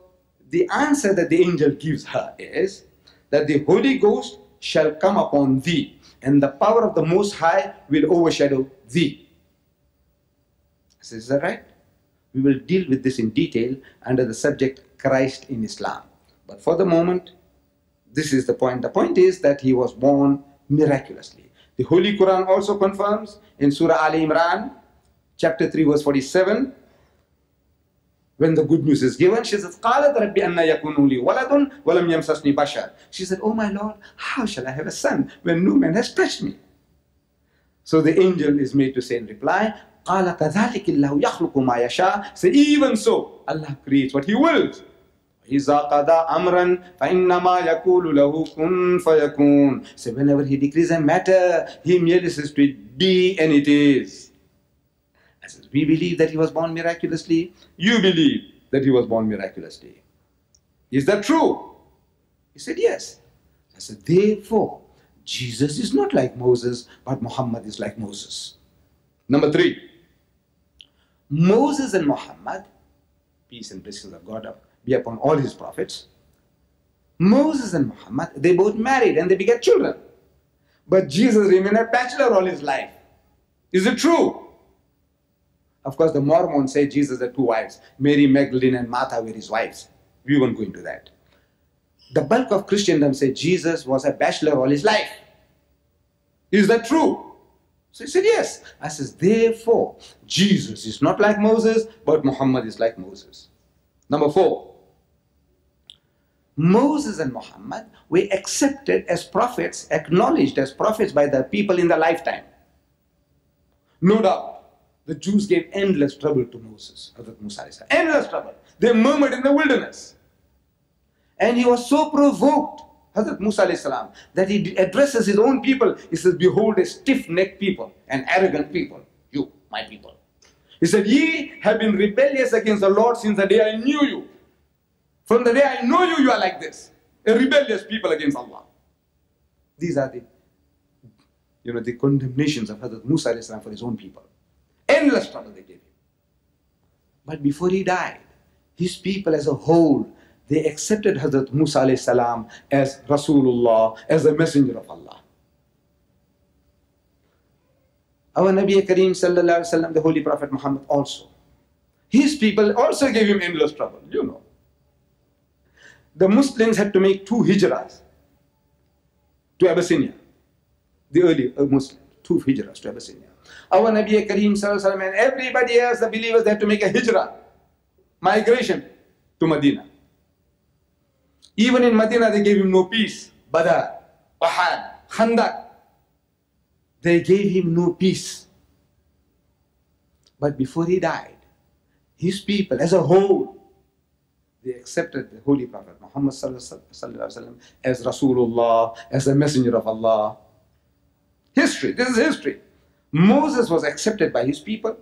the answer that the angel gives her is that the Holy Ghost shall come upon thee, and the power of the Most High will overshadow thee. I said, is that right? We will deal with this in detail under the subject Christ in Islam. But for the moment, this is the point. The point is that he was born miraculously. The Holy Quran also confirms in Surah Ali Imran, chapter 3, verse 47, when the good news is given, she says, قَالَتْ رَبِّ أَنَّا يَكُونُ لِي وَلَدٌ وَلَمْ يَمْسَسْنِي بَشَرٌ. She said, oh my Lord, how shall I have a son when no man has touched me? So the angel is made to say in reply, قَالَ كَذَلِكِ اللَّهُ يَخْلُقُ مَا يَشَاءُ. Say, even so, Allah creates what He wills. إِذَا قَضَى أَمْرًا فَإِنَّمَا يَقُولُ لَهُ كُن فَيَكُونُ. So whenever He decrees a matter, He merely says to it, be, and it is. I said, we believe that He was born miraculously. You believe that He was born miraculously. Is that true? He said, yes. I said, therefore, Jesus is not like Moses, but Muhammad is like Moses. Number three, Moses and Muhammad, peace and blessings of God be upon all his prophets, Moses and Muhammad, they both married and they begat children. But Jesus remained a bachelor all his life. Is it true? Of course, the Mormons say Jesus had two wives. Mary Magdalene and Martha were his wives. We won't go into that. The bulk of Christendom say Jesus was a bachelor all his life. Is that true? So he said, yes. I says, therefore, Jesus is not like Moses, but Muhammad is like Moses. Number four, Moses and Muhammad were accepted as prophets, acknowledged as prophets by the people in their lifetime. No doubt, the Jews gave endless trouble to Moses, Hazrat Musa. Endless trouble. They murmured in the wilderness. And he was so provoked, Hazrat Musa, that he addresses his own people. He says, behold, a stiff-necked people, an arrogant people, you, my people. He said, ye have been rebellious against the Lord since the day I knew you. From the day I know you, you are like this, a rebellious people against Allah. These are the, you know, the condemnations of Hazrat Musa for his own people. Endless trouble they gave him. But before he died, his people as a whole, they accepted Hazrat Musa as Rasulullah, as the messenger of Allah. Our Nabi Kareem, the Holy Prophet Muhammad also. His people also gave him endless trouble, you know. The Muslims had to make two hijras to Abyssinia. The early Muslims, two hijras to Abyssinia. Our Nabi Kareem and everybody else, the believers, they had to make a hijra, migration to Medina. Even in Medina, they gave him no peace. Badr, Uhud, Khandaq. They gave him no peace. But before he died, his people as a whole, they accepted the Holy Prophet Muhammad as Rasulullah, as the messenger of Allah. History, this is history. Moses was accepted by his people.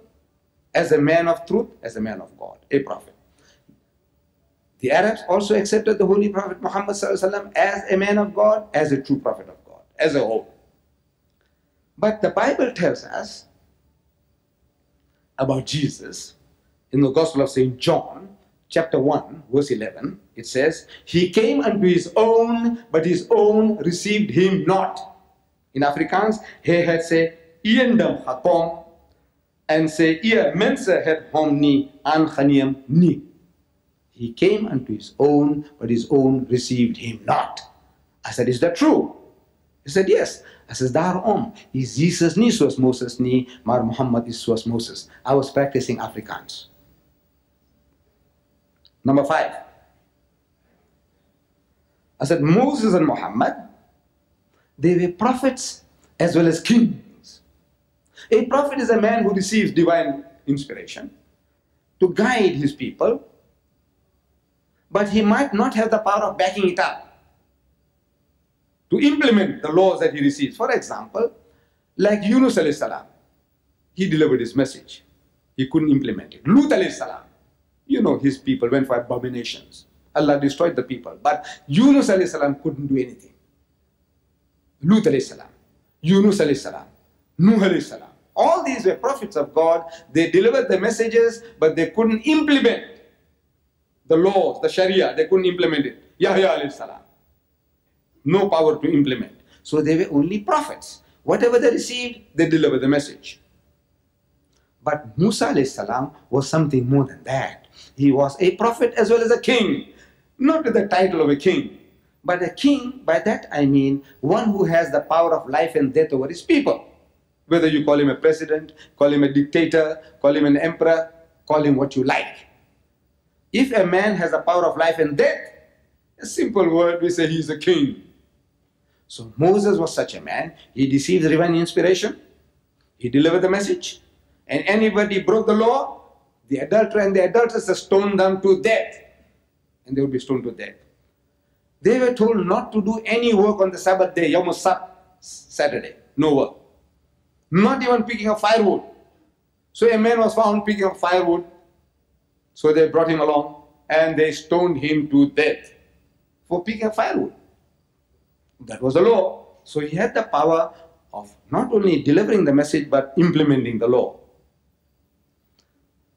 as a man of truth, as a man of God, a prophet. The Arabs also accepted the Holy Prophet Muhammad ﷺ as a man of God, as a true prophet of God, as a whole. But the Bible tells us about Jesus in the Gospel of St. John, chapter 1, verse 11. It says, "He came unto his own, but his own received him not." In Afrikaans, he had said, "Iendam hakom," and say, "Ie mense het hom nie aangeneem nie." He came unto his own, but his own received him not. I said, is that true? He said, yes. I said, daarom is Jesus nie soos Moses nie, maar Muhammad is soos Moses. I was practicing Afrikaans. Number 5. I said, Moses and Muhammad, they were prophets as well as kings. A prophet is a man who receives divine inspiration to guide his people, but he might not have the power of backing it up, to implement the laws that he receives. For example, like Yunus alayhi salam, he delivered his message. He couldn't implement it. Lut alayhi salam, you know, his people went for abominations. Allah destroyed the people, but Yunus alayhi salam couldn't do anything. Lut alayhi salam, Yunus alayhi salam, Nuh alayhi salam, all these were prophets of God. They delivered the messages, but they couldn't implement the laws, the Sharia, they couldn't implement it. Yahya alayhi salam, no power to implement. So they were only prophets. Whatever they received, they delivered the message. But Musa alayhi salam was something more than that. He was a prophet as well as a king. Not with the title of a king, but a king, by that I mean one who has the power of life and death over his people. Whether you call him a president, call him a dictator, call him an emperor, call him what you like. If a man has the power of life and death, a simple word, we say he is a king. So Moses was such a man. He received divine inspiration. He delivered the message. And anybody broke the law, the adulterer and the adulteress stoned them to death. And they would be stoned to death. They were told not to do any work on the Sabbath day, Yom Sab, Saturday. No work. Not even picking up firewood. So a man was found picking up firewood. So they brought him along and they stoned him to death for picking up firewood. That was the law. So he had the power of not only delivering the message but implementing the law.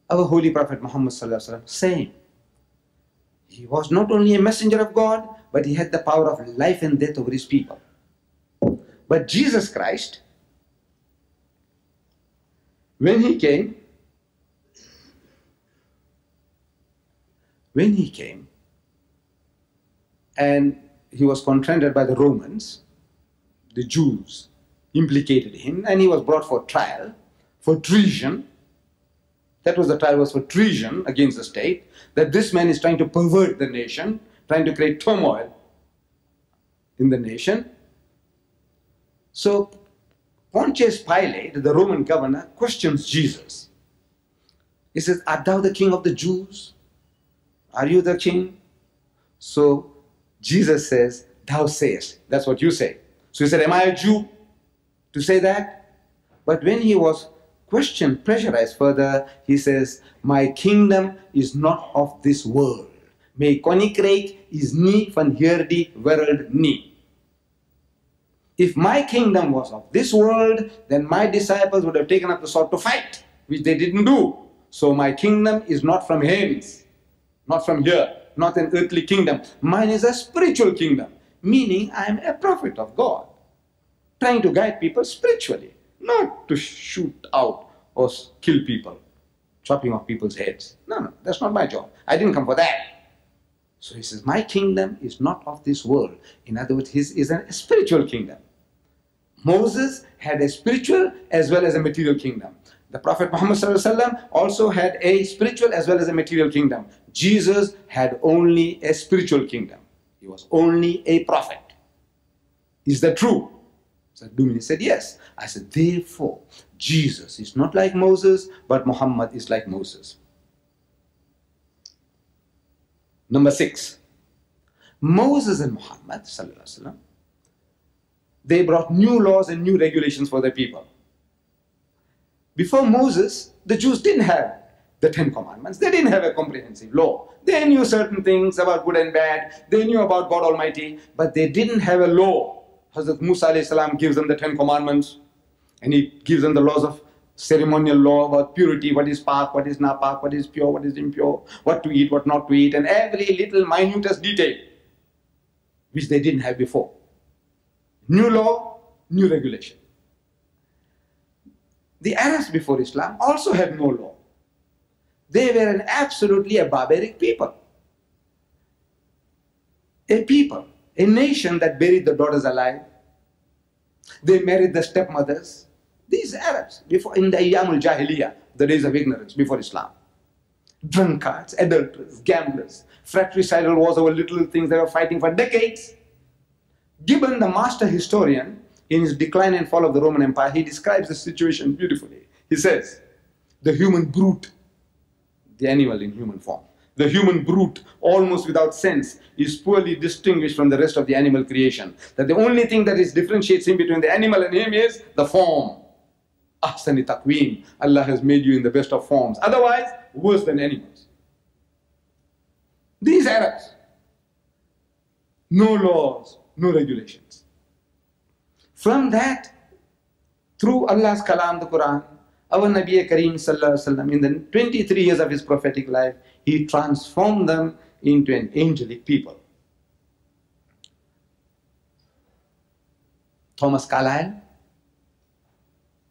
Our Holy Prophet Muhammad ﷺ, same. He was not only a messenger of God, but he had the power of life and death over his people. But Jesus Christ, when he came, and he was confronted by the Romans, the Jews implicated him, and he was brought for trial for treason. That was the trial, was for treason against the state, that this man is trying to pervert the nation, trying to create turmoil in the nation. So Pontius Pilate, the Roman governor, questions Jesus. He says, "Art thou the king of the Jews? Are you the king?" So Jesus says, "Thou sayest." That's what you say. So he said, "Am I a Jew to say that?" But when he was questioned, pressurized further, he says, "My kingdom is not of this world. My koninkryk is nie van hierdie wêreld nie." If my kingdom was of this world, then my disciples would have taken up the sword to fight, which they didn't do. So my kingdom is not from hence, not from here. Not an earthly kingdom. Mine is a spiritual kingdom, meaning I am a prophet of God, trying to guide people spiritually, not to shoot out or kill people, chopping off people's heads. No, no, that's not my job. I didn't come for that. So he says, my kingdom is not of this world. In other words, his is a spiritual kingdom. Moses had a spiritual as well as a material kingdom. The Prophet Muhammad ﷺ also had a spiritual as well as a material kingdom. Jesus had only a spiritual kingdom. He was only a prophet. Is that true? So Dominee said, yes. I said, therefore, Jesus is not like Moses, but Muhammad is like Moses. Number 6. Moses and Muhammad ﷺ, they brought new laws and new regulations for their people. Before Moses, the Jews didn't have the 10 Commandments. They didn't have a comprehensive law. They knew certain things about good and bad. They knew about God Almighty, but they didn't have a law. Hazrat Musa alayhi salam gives them the 10 Commandments, and he gives them the laws of ceremonial law about purity, what is pak, what is napak, what is pure, what is impure, what to eat, what not to eat, and every little minutest detail, which they didn't have before. New law, new regulation. The Arabs before Islam also had no law. They were an absolutely a barbaric people. A people, a nation that buried the daughters alive. They married the stepmothers. These Arabs, before in the Ayyamul Jahiliyyah, the days of ignorance before Islam. Drunkards, adulterers, gamblers, fratricidal wars over little things they were fighting for decades. Gibbon, the master historian, in his Decline and Fall of the Roman Empire, he describes the situation beautifully. He says, the human brute, the animal in human form, the human brute, almost without sense, is poorly distinguished from the rest of the animal creation. That the only thing that is differentiates him between the animal and him is the form. Ahsani taqweem. Allah has made you in the best of forms. Otherwise, worse than animals. These Arabs, no laws, no regulations. From that, through Allah's kalam, the Quran, our Nabi Kareem Sallallahu Alaihi Wasallam, in the 23 years of his prophetic life, he transformed them into an angelic people. Thomas Carlyle,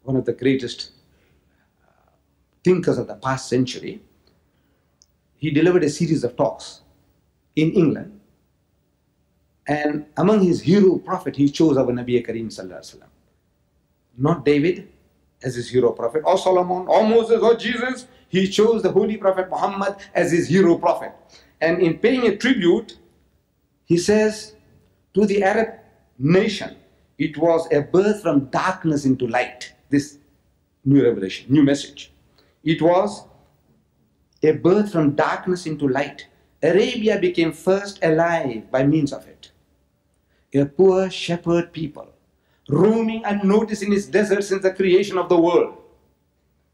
one of the greatest thinkers of the past century, he delivered a series of talks in England. And among his hero prophet, he chose our Nabi Kareem Sallallahu Alaihi Wasallam. Not David as his hero prophet, or Solomon, or Moses, or Jesus. He chose the Holy Prophet Muhammad as his hero prophet. And in paying a tribute, he says, to the Arab nation, it was a birth from darkness into light, this new revelation, new message. It was a birth from darkness into light. Arabia became first alive by means of it. A poor shepherd people, roaming unnoticed in its desert since the creation of the world.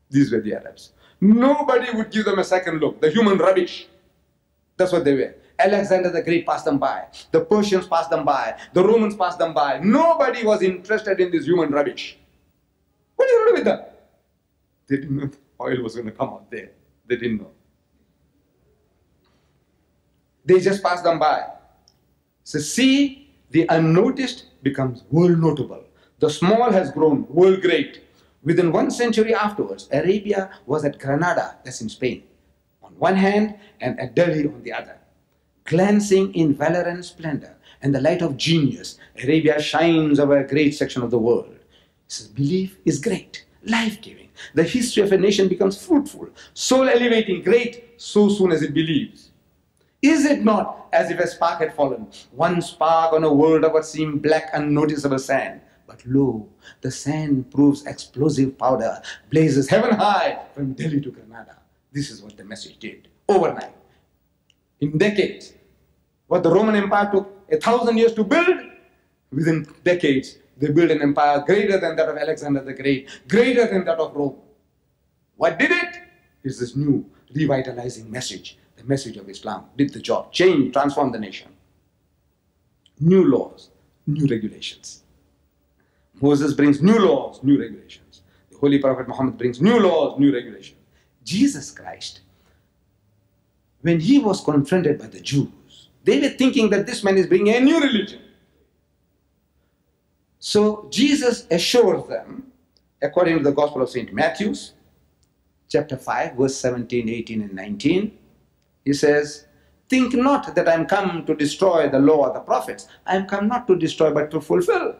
These were the Arabs. Nobody would give them a second look. The human rubbish. That's what they were. Alexander the Great passed them by. The Persians passed them by. The Romans passed them by. Nobody was interested in this human rubbish. What do you do with them? They didn't know oil was going to come out there. They didn't know. They just pass them by. So see, the unnoticed becomes world notable. The small has grown world great. Within 1 century afterwards, Arabia was at Granada, that's in Spain, on one hand, and at Delhi on the other. Glancing in valor and splendor and the light of genius, Arabia shines over a great section of the world. His belief is great, life-giving. The history of a nation becomes fruitful, soul-elevating, great so soon as it believes. Is it not as if a spark had fallen, one spark on a world of what seemed black, unnoticeable sand? But lo, the sand proves explosive powder, blazes heaven high from Delhi to Granada. This is what the message did, overnight, in decades. What the Roman Empire took 1,000 years to build, within decades, they built an empire greater than that of Alexander the Great, greater than that of Rome. What did it? It's this new, revitalizing message. The message of Islam did the job, changed, transformed the nation. New laws, new regulations. Moses brings new laws, new regulations. The Holy Prophet Muhammad brings new laws, new regulations. Jesus Christ, when he was confronted by the Jews, they were thinking that this man is bringing a new religion. So Jesus assures them, according to the Gospel of St. Matthew, chapter 5, verse 17, 18, and 19, he says, think not that I am come to destroy the law or the prophets. I am come not to destroy but to fulfill.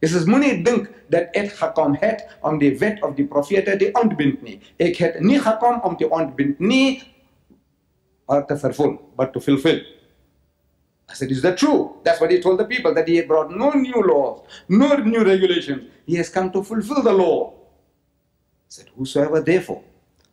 He says, Muni denk dat het gekom het om de wet of de profeten die ontbindt nie. Ik het nie gekom om te ontbindt nie or to fulfill, but to fulfill. I said, is that true? That's what he told the people, that he had brought no new laws, no new regulations. He has come to fulfill the law. He said, whosoever therefore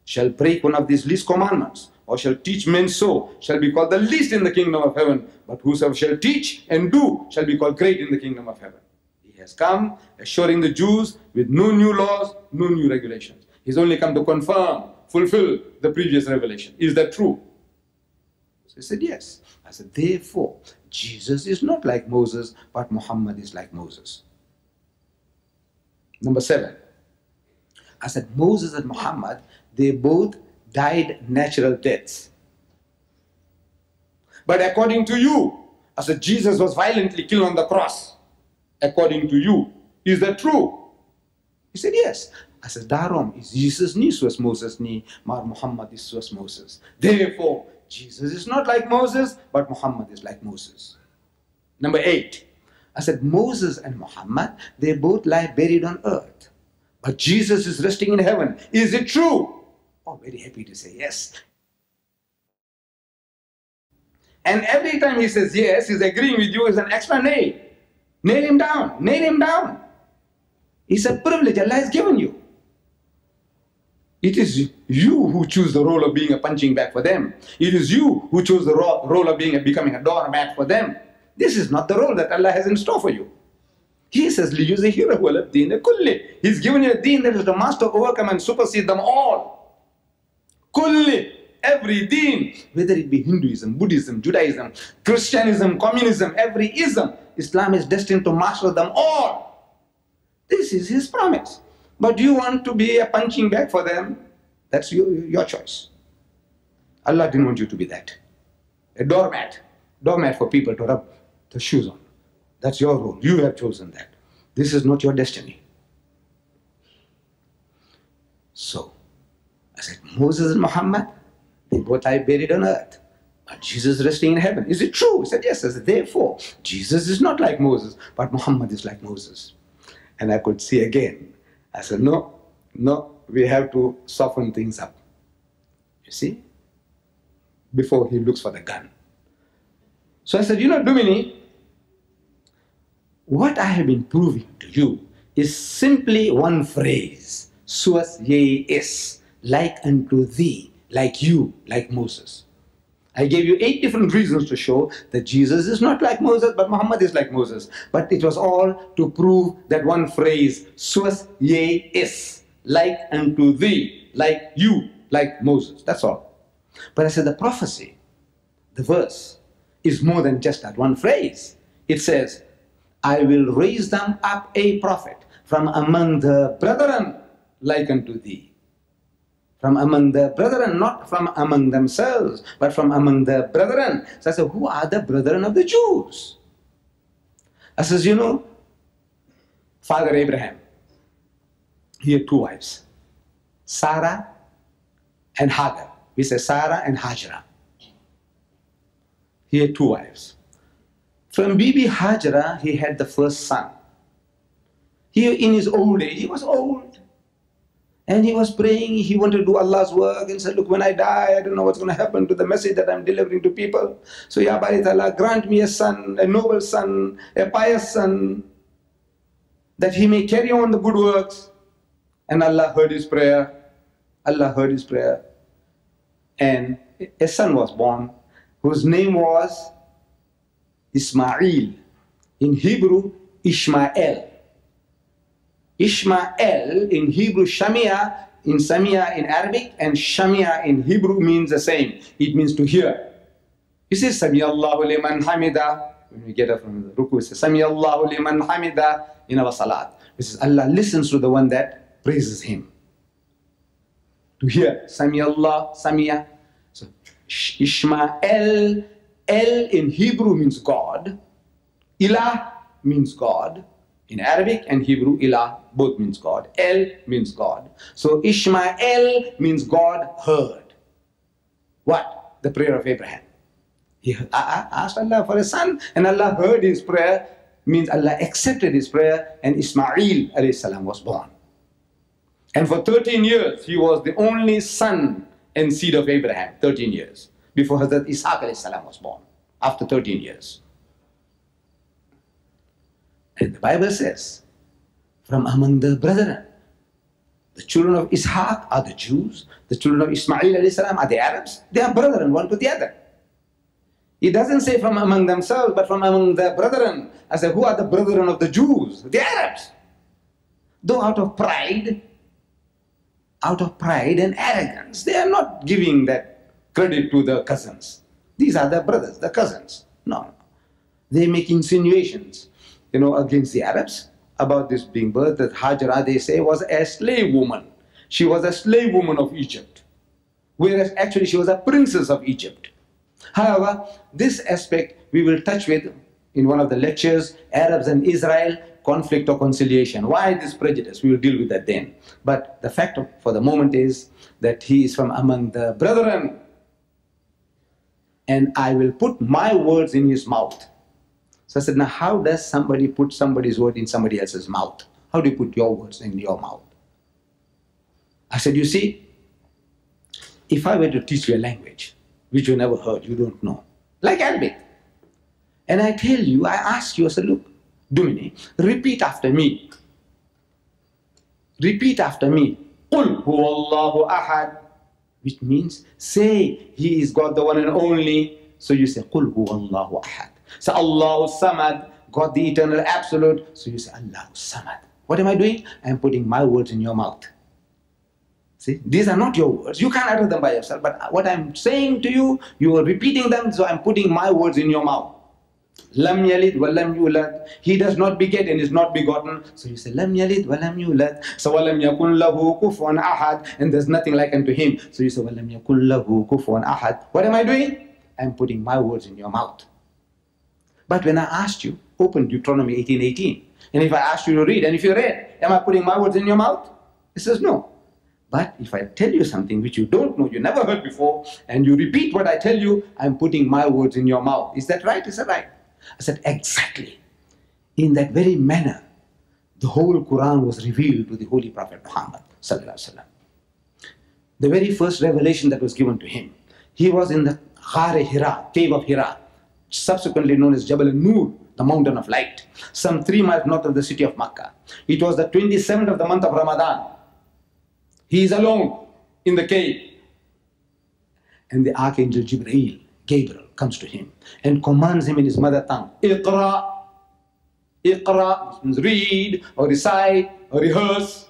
shall break one of these least commandments, or shall teach men so, shall be called the least in the kingdom of heaven. But whosoever shall teach and do, shall be called great in the kingdom of heaven. He has come, assuring the Jews with no new laws, no new regulations. He's only come to confirm, fulfill the previous revelation. Is that true? So he said, yes. I said, therefore, Jesus is not like Moses, but Muhammad is like Moses. Number 7. I said, Moses and Muhammad, they both died natural deaths. But according to you, I said, Jesus was violently killed on the cross. According to you, is that true? He said, yes. I said, daarom is Jesus nie soos Moses nie, maar Muhammad is soos Moses. Therefore, Jesus is not like Moses, but Muhammad is like Moses. Number 8. I said, Moses and Muhammad, they both lie buried on earth. But Jesus is resting in heaven. Is it true? Oh, very happy to say yes. And every time he says yes, he's agreeing with you, is an extra nail. Nail him down. Nail him down. It's a privilege Allah has given you. It is you who choose the role of being a punching bag for them. It is you who chose the role of becoming a doormat for them. This is not the role that Allah has in store for you. He says, He's given you a deen that is the master overcome and supersede them all. Kulli, every deen, whether it be Hinduism, Buddhism, Judaism, Christianism, communism, every ism, Islam is destined to master them all. This is his promise. But do you want to be a punching bag for them? That's your choice. Allah didn't want you to be that. A doormat. Doormat for people to rub the shoes on. That's your role. You have chosen that. This is not your destiny. So, I said, Moses and Muhammad, they both lie buried on earth. But Jesus resting in heaven. Is it true? He said, yes. I said, therefore, Jesus is not like Moses, but Muhammad is like Moses. And I could see again. I said, no, no, we have to soften things up. You see? Before he looks for the gun. So I said, you know, Dominee, what I have been proving to you is simply one phrase. Suas ye is, like unto thee, like you, like Moses. I gave you 8 different reasons to show that Jesus is not like Moses, but Muhammad is like Moses. But it was all to prove that one phrase, suas ye is, like unto thee, like you, like Moses. That's all. But I said the prophecy, the verse, is more than just that one phrase. It says, I will raise them up a prophet from among the brethren, like unto thee. From among the brethren, not from among themselves, but from among the brethren. So I said, who are the brethren of the Jews? I says, you know, Father Abraham, he had 2 wives, Sarah and Hagar. We say Sarah and Hajarah. He had 2 wives. From Bibi Hajarah, he had the first son. He, in his old age, he was old. And he was praying, he wanted to do Allah's work and said, look, when I die, I don't know what's going to happen to the message that I'm delivering to people. So, Ya Bari Ta'ala, grant me a son, a noble son, a pious son, that he may carry on the good works. And Allah heard his prayer. Allah heard his prayer. And a son was born, whose name was Ismail, in Hebrew, Ishmael. Ishmael in Hebrew, Shamia, in Samia in Arabic, and Shamia in Hebrew means the same. It means to hear. You say, Sami Allahu liman hamida. When we get up from the ruku, we say, Sami Allahu liman hamida in our salat. It says, Allah listens to the one that praises him. To hear, Sami Allah, Samia. So, Ishmael. El in Hebrew means God, Ilah means God. In Arabic and Hebrew, Ilah both means God. El means God. So Ishmael means God heard. What? The prayer of Abraham. He asked Allah for a son and Allah heard his prayer, means Allah accepted his prayer and Ismail a.s. was born. And for 13 years, he was the only son and seed of Abraham, 13 years. Before Hazrat Ishaq was born, after 13 years. And the Bible says, from among the brethren, the children of Ishaq are the Jews, the children of Ismail are the Arabs, they are brethren one to the other. It doesn't say from among themselves, but from among the brethren. I say, who are the brethren of the Jews? The Arabs. Though out of pride, out of pride and arrogance. They are not giving that credit to the cousins. These are the brothers, the cousins. No. They make insinuations, you know, against the Arabs about this being birth, that Hajra, they say, was a slave woman. She was a slave woman of Egypt, whereas actually she was a princess of Egypt. However, this aspect we will touch with in one of the lectures, Arabs and Israel, conflict or conciliation. Why this prejudice? We will deal with that then. But the fact for the moment is that he is from among the brethren, and I will put my words in his mouth. So I said, now how does somebody put somebody's word in somebody else's mouth? How do you put your words in your mouth? I said, you see, if I were to teach you a language which you never heard, you don't know, like Arabic, and I tell you, I ask you, I said, look, Dominee, repeat after me. Repeat after me. Qul huwallahu ahad, which means, say, he is God the one and only. So you say, Qul huwallahu ahad. So Allahu samad, God the eternal absolute. So you say, Allahu samad. What am I doing? I am putting my words in your mouth. See, these are not your words. You can't utter them by yourself. But what I'm saying to you, you are repeating them, so I'm putting my words in your mouth. Lam yalid walam yulad. He does not beget and is not begotten. So you say, Lam yalid walam yulad. So walam yakun lahu kufuwan ahad. And there's nothing like unto him. So you say, Walam yakun lahu kufuwan ahad. What am I doing? I'm putting my words in your mouth. But when I asked you, open Deuteronomy 18:18. And if I asked you to read, and if you read, am I putting my words in your mouth? He says, no. But if I tell you something which you don't know, you never heard before, and you repeat what I tell you, I'm putting my words in your mouth. Is that right? Is that right? I said, exactly. In that very manner, the whole Quran was revealed to the Holy Prophet Muhammad. The very first revelation that was given to him, he was in the Ghar-e Hira, cave of Hira, subsequently known as Jabal al-Nur, the mountain of light, some 3 miles north of the city of Makkah. It was the 27th of the month of Ramadan. He is alone in the cave. And the archangel Jibreel, Gabriel, comes to him and commands him in his mother tongue, Iqra, Iqra, which means read or recite or rehearse.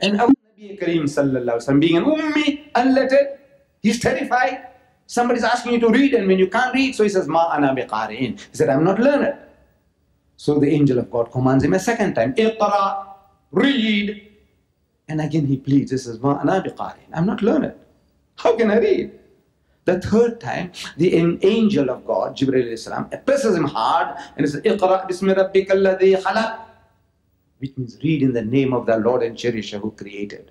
And our Nabi Kareem sallallahu alaihi wasallam, being an ummi, unlettered, he's terrified. Somebody's asking you to read, and when you can't read, so he says, Ma ana biqari'in. He said, I'm not learned. So the angel of God commands him a second time, Iqra, read. And again he pleads, he says, Ma ana biqari'in. I'm not learned. How can I read? The third time, the angel of God, Jibreel, presses him hard and he says, Iqra bismi rabbika alladhi khalaq. Which means read in the name of the Lord and Cherisher who created.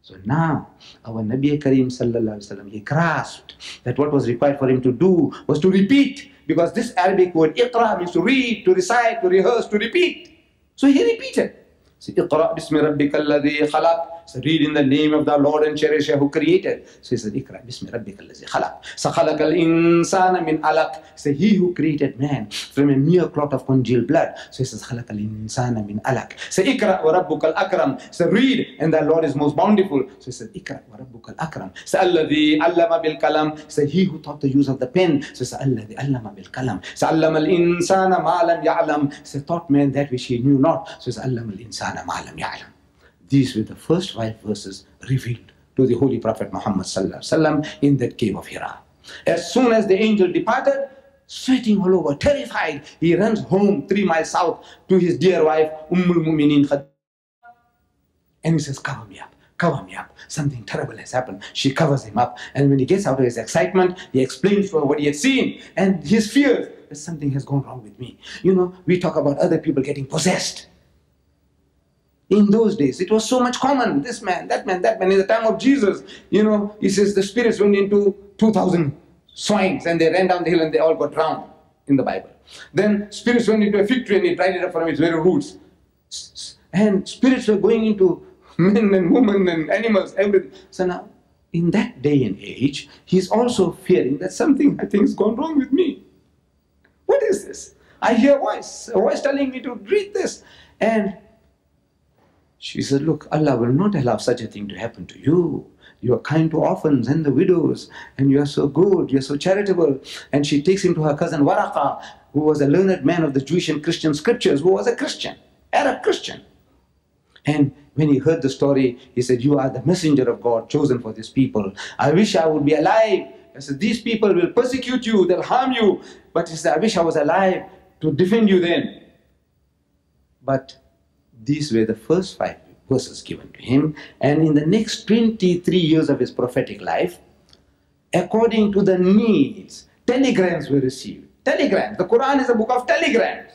So now our Nabi Kareem sallallahu alaihi wasallam, he grasped that what was required for him to do was to repeat, because this Arabic word Iqra means to read, to recite, to rehearse, to repeat. So he repeated. So Iqra bismi rabbika alladhi khalaq. So read in the name of the Lord and Cherisher who created. So he said, Iqra bismi rabbika alladhi khalaq. So khalaq al-insana min alaq. So he who created man from a mere clot of congealed blood. So he says, khalaq al-insana min alaq. So Iqra wa rabbuka al-akram. So read, and the Lord is most bountiful. So he said, Iqra wa rabbuka al-akram. So alladhi allama bil kalam. So he who taught the use of the pen. So he said, alladhi allama bil kalam. So allama al-insana ma lam ya'lam. So taught man that which he knew not. So he said, allama al-insana ma lam ya'lam. These were the first 5 verses revealed to the Holy Prophet Muhammad sallallahu alaihi wasallam in that cave of Hira. As soon as the angel departed, sweating all over, terrified, he runs home 3 miles south to his dear wife, Ummul Mumineen Khadija, and he says, cover me up, cover me up. Something terrible has happened. She covers him up, and when he gets out of his excitement, he explains to her what he had seen and his fears that something has gone wrong with me. You know, we talk about other people getting possessed. In those days, it was so much common, this man, that man, that man. In the time of Jesus, you know, he says the spirits went into 2,000 swines and they ran down the hill and they all got drowned in the Bible. Then spirits went into a fig tree and he dried it up from its very roots. And spirits were going into men and women and animals, everything. So now, in that day and age, he's also fearing that something, I think, has gone wrong with me. is this? I hear a voice telling me to read this. And she said, look, Allah will not allow such a thing to happen to you. You are kind to orphans and the widows, and you are so good, you are so charitable. And she takes him to her cousin Waraka, who was a learned man of the Jewish and Christian scriptures, who was a Christian, Arab Christian. And when he heard the story, he said, you are the messenger of God chosen for this people. I wish I would be alive. I said, these people will persecute you, they'll harm you. But he said, I wish I was alive to defend you then. But these were the first 5 verses given to him. And in the next 23 years of his prophetic life, according to the needs, telegrams were received. Telegrams. The Quran is a book of telegrams.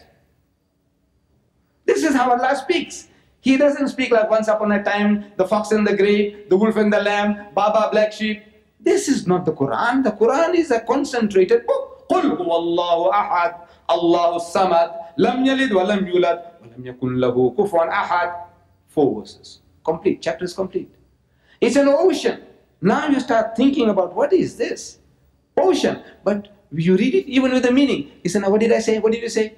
This is how Allah speaks. He doesn't speak like once upon a time, the fox and the grey, the wolf and the lamb, Baba, black sheep. This is not the Quran. The Quran is a concentrated book. قُلْ هُوَ اللَّهُ أَحَدٌ اللَّهُ الصَّمَدُ لَمْ يَلِدْ وَلَمْ يُولَدْ وَلَمْ يَكُنْ لَهُ كُفُوًا أَحَدٌ. 4 verses. Complete. Chapter is complete. It's an ocean. Now you start thinking about what is this? Ocean. But you read it even with the meaning. You say, now what did I say? What did you say?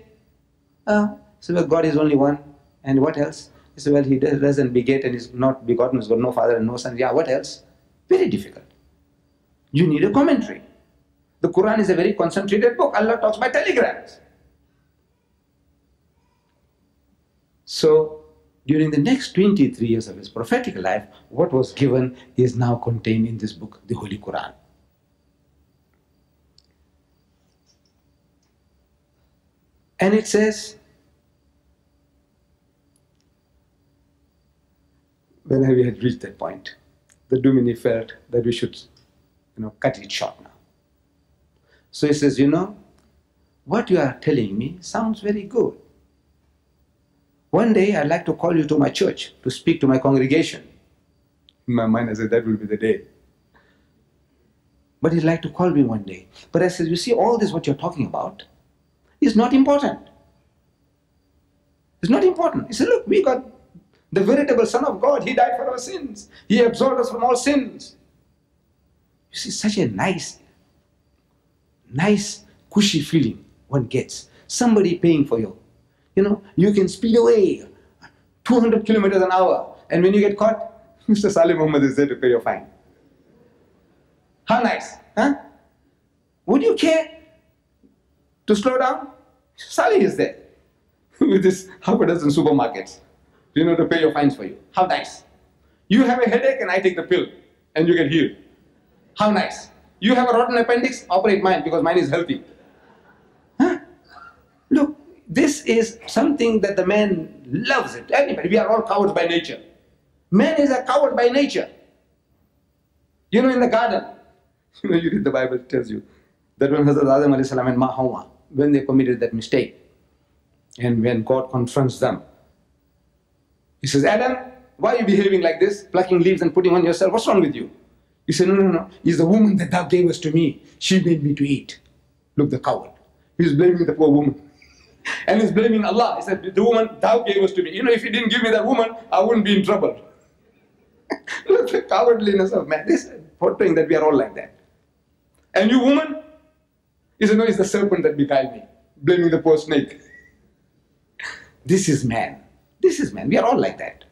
So well, God is only one. And what else? He said, well, he doesn't beget and is not begotten, he's got no father and no son. Yeah, what else? Very difficult. You need a commentary. The Quran is a very concentrated book. Allah talks by telegrams. So, during the next 23 years of his prophetic life, what was given is now contained in this book, the Holy Quran. And it says, when we had reached that point, the Dominee felt that we should, cut it short now. So he says, what you are telling me sounds very good. One day I'd like to call you to my church to speak to my congregation. In my mind I said, that will be the day. But he'd like to call me one day. But I said, you see, all this what you're talking about is not important. It's not important. He said, look, we got the veritable Son of God, He died for our sins. He absolved us from all sins. You see, such a nice, cushy feeling one gets. Somebody paying for you. You can speed away 200 kilometers an hour. And when you get caught, Mr. Salih Muhammad is there to pay your fine. How nice, huh? Would you care to slow down? Salih is there with this half a dozen supermarkets. To pay your fines for you. How nice. You have a headache and I take the pill and you get healed. How nice. You have a rotten appendix, operate mine because mine is healthy. Huh? Look, this is something that the man loves it. Anybody, we are all cowards by nature. Man is a coward by nature. In the garden, you read the Bible, it tells you that when Hazrat Adam alayhi salam and Ma Hawa, when they committed that mistake and when God confronts them, He says, Adam, why are you behaving like this, plucking leaves and putting on yourself? What's wrong with you? He said, no. It's the woman that thou gavest to me. She made me to eat. Look, the coward. He's blaming the poor woman. And he's blaming Allah. He said, the woman thou gavest to me. If you didn't give me that woman, I wouldn't be in trouble. Look, the cowardliness of man. This portraying that we are all like that. And you, woman? He said, no, it's the serpent that beguiled me. Blaming the poor snake. This is man. This is man. We are all like that.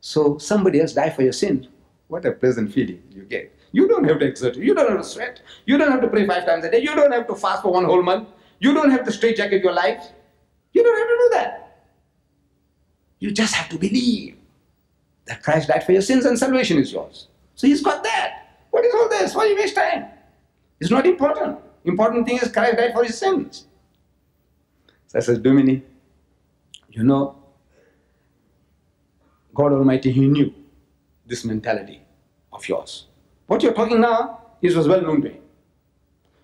So somebody else died for your sin. What a pleasant feeling you get. You don't have to exert. You don't have to sweat. You don't have to pray 5 times a day. You don't have to fast for 1 whole month. You don't have to straitjacket your life. You don't have to do that. You just have to believe that Christ died for your sins and salvation is yours. So he's got that. What is all this? Why you waste time? It's not important. Important thing is Christ died for his sins. So I said, Dominee, God Almighty, He knew this mentality of yours. What you're talking now was well known to Him.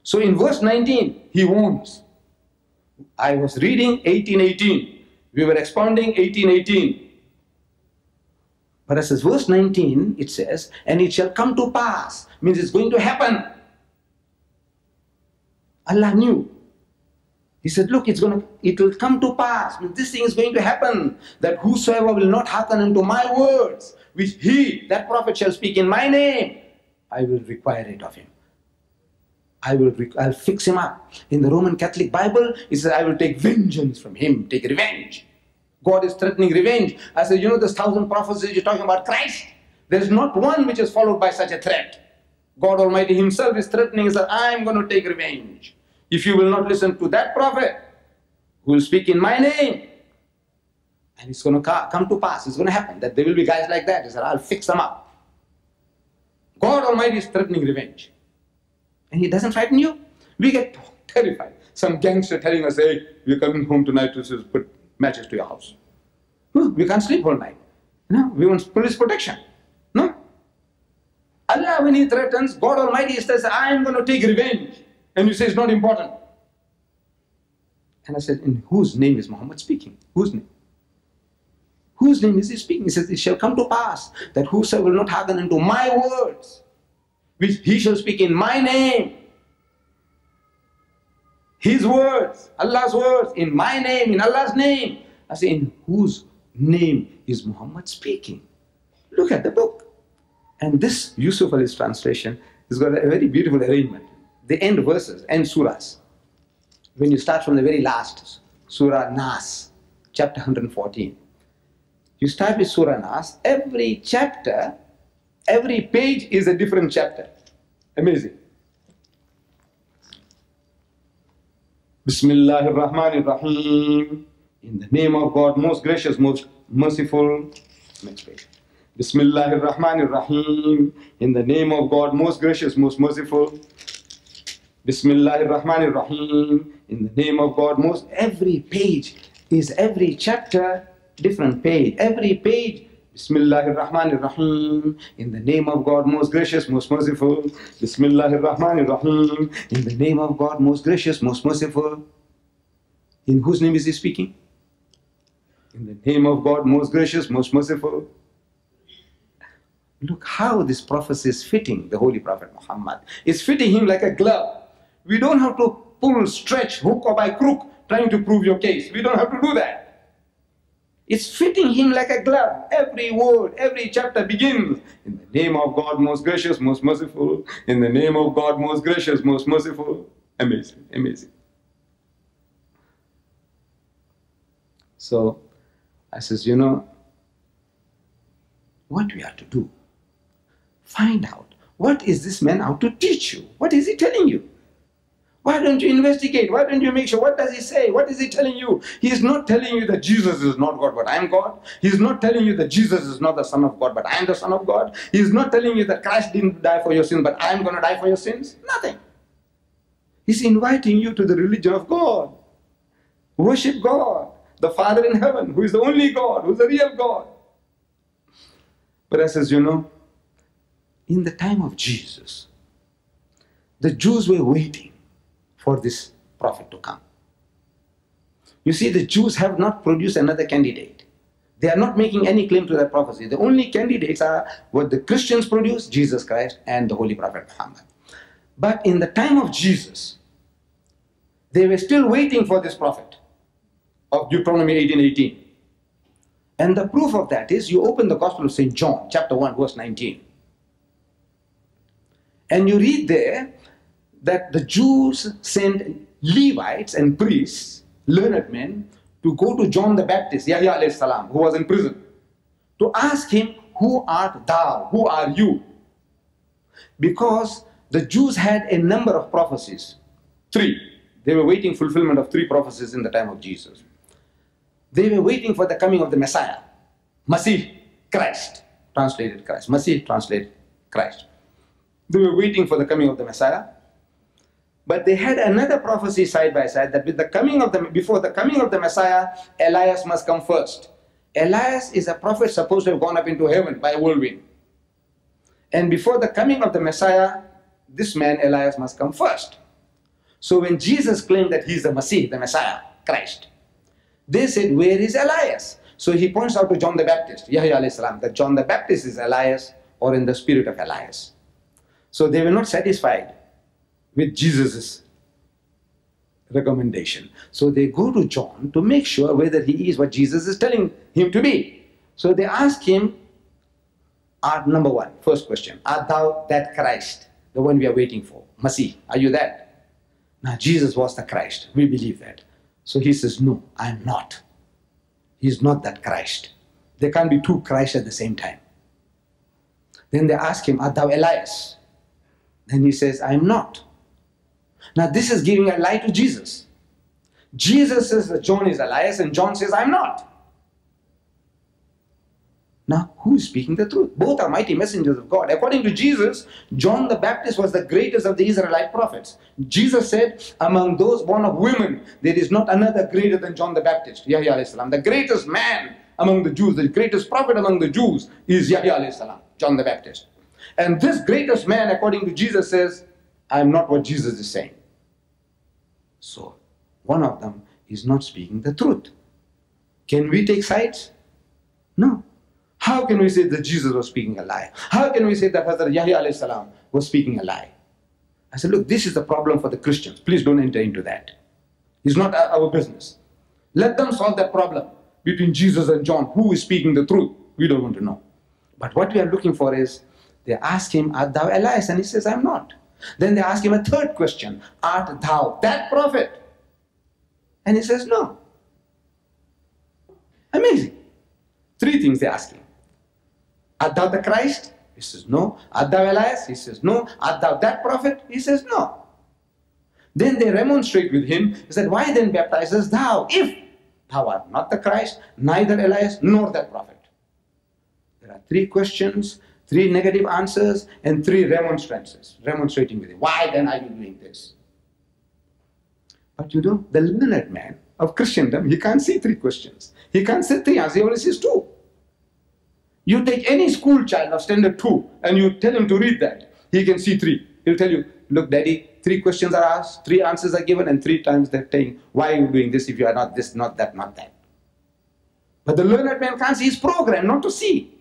So in verse 19, He warns. I was reading 18:18. We were expounding 18:18. But as verse 19, it says, and it shall come to pass. Means it's going to happen. Allah knew. He said, look, it will come to pass. This thing is going to happen, that whosoever will not hearken unto my words, which he, that prophet, shall speak in my name, I will require it of him. I'll fix him up. In the Roman Catholic Bible, it says, I will take vengeance from him, take revenge. God is threatening revenge. I said, you know, there's 1,000 prophecies, you're talking about Christ. There's not one which is followed by such a threat. God Almighty himself is threatening, he said, I'm going to take revenge. If you will not listen to that prophet, who will speak in my name, and it's going to come to pass, it's going to happen, that there will be guys like that. He said, I'll fix them up. God Almighty is threatening revenge. And he doesn't frighten you? We get terrified. Some gangster telling us, hey, we're coming home tonight to put matches to your house. No, we can't sleep all night. No, we want police protection. No. Allah, when he threatens, God Almighty says, I am going to take revenge. And you say, it's not important. And I said, in whose name is Muhammad speaking? Whose name? Whose name is he speaking? He says, it shall come to pass that whosoever will not hearken unto my words, which he shall speak in my name. His words, Allah's words, in my name, in Allah's name. I say, in whose name is Muhammad speaking? Look at the book. And this Yusuf Ali's translation has got a very beautiful arrangement. The end verses, end surahs. When you start from the very last, Surah Nas, chapter 114. You start with Surah Nas, every chapter, every page is a different chapter. Amazing. Bismillahir Rahmanir Rahim. In the name of God, most gracious, most merciful. Next page. Bismillahir Rahmanir Rahim. In the name of God, most gracious, most merciful. Bismillahir Rahmanir Rahim. In the name of God, most. Every page is every chapter, different page. Every page. Bismillahir Rahmanir Rahim. In the name of God, most gracious, most merciful. Bismillahir Rahmanir Rahim. In the name of God, most gracious, most merciful. In whose name is he speaking? In the name of God, most gracious, most merciful. Look how this prophecy is fitting the Holy Prophet Muhammad. It's fitting him like a glove. We don't have to pull, stretch, hook or by crook trying to prove your case. We don't have to do that. It's fitting him like a glove. Every word, every chapter begins. In the name of God, most gracious, most merciful. In the name of God, most gracious, most merciful. Amazing, amazing. So I says, you know, what we have to do? Find out, what is this man out to teach you? What is he telling you? Why don't you investigate? Why don't you make sure? What does he say? What is he telling you? He is not telling you that Jesus is not God, but I am God. He is not telling you that Jesus is not the Son of God, but I am the Son of God. He is not telling you that Christ didn't die for your sins, but I am going to die for your sins. Nothing. He's inviting you to the religion of God. Worship God, the Father in heaven, who is the only God, who is the real God. But I says, you know, in the time of Jesus, the Jews were waiting for this prophet to come. You see, the Jews have not produced another candidate. They are not making any claim to that prophecy. The only candidates are what the Christians produce, Jesus Christ and the Holy Prophet Muhammad. But in the time of Jesus, they were still waiting for this prophet of Deuteronomy 18:18. And the proof of that is you open the Gospel of St. John, chapter 1, verse 19. And you read there that the Jews sent Levites and priests, learned men, to go to John the Baptist, Yahya alayhi salam, who was in prison, to ask him, who art thou? Who are you? Because the Jews had a number of prophecies, 3. They were waiting fulfillment of 3 prophecies in the time of Jesus. They were waiting for the coming of the Messiah, Masih, Christ, translated Christ, Masih, translated Christ. They were waiting for the coming of the Messiah. But they had another prophecy side by side that with the coming of the, before the coming of the Messiah, Elias must come first. Elias is a prophet supposed to have gone up into heaven by a whirlwind. And before the coming of the Messiah, this man, Elias, must come first. So when Jesus claimed that he is the Masih, the Messiah, Christ, they said, where is Elias? So he points out to John the Baptist, Yahya alayhi salam, that John the Baptist is Elias or in the spirit of Elias. So they were not satisfied with Jesus' recommendation. So they go to John to make sure whether he is what Jesus is telling him to be. So they ask him, art number 1, first question, art thou that Christ, the one we are waiting for, Masih, are you that? Now, Jesus was the Christ. We believe that. So he says, no, I'm not. He's not that Christ. There can't be two Christs at the same time. Then they ask him, art thou Elias? Then he says, I am not. Now, this is giving a lie to Jesus. Jesus says that John is Elias, and John says, I'm not. Now, who is speaking the truth? Both are mighty messengers of God. According to Jesus, John the Baptist was the greatest of the Israelite prophets. Jesus said, among those born of women, there is not another greater than John the Baptist, Yahya alayhi salam. The greatest man among the Jews, the greatest prophet among the Jews is Yahya alayhi salam, John the Baptist. And this greatest man, according to Jesus, says, I am not what Jesus is saying. So, one of them is not speaking the truth. Can we take sides? No. How can we say that Jesus was speaking a lie? How can we say that Hazrat Yahya alayhi salam was speaking a lie? I said, look, this is the problem for the Christians. Please don't enter into that. It's not our business. Let them solve that problem between Jesus and John. Who is speaking the truth? We don't want to know. But what we are looking for is, they ask him, art thou Elias? And he says, I'm not. Then they ask him a third question, art thou that prophet? And he says, no. Amazing. Three things they ask him. Art thou the Christ? He says, no. Art thou Elias? He says, no. Art thou that prophet? He says, no. Then they remonstrate with him. He said, why then baptizest thou, if thou art not the Christ, neither Elias, nor that prophet? There are three questions, three negative answers, and three remonstrances, remonstrating with him. Why then are you doing this? But you know, the learned man of Christendom, he can't see three questions. He can't see three answers, he only sees two. You take any school child of standard 2 and you tell him to read that, he can see 3. He'll tell you, look daddy, 3 questions are asked, 3 answers are given, and 3 times they're saying, why are you doing this if you are not this, not that, not that. But the learned man can't see, he's programmed not to see.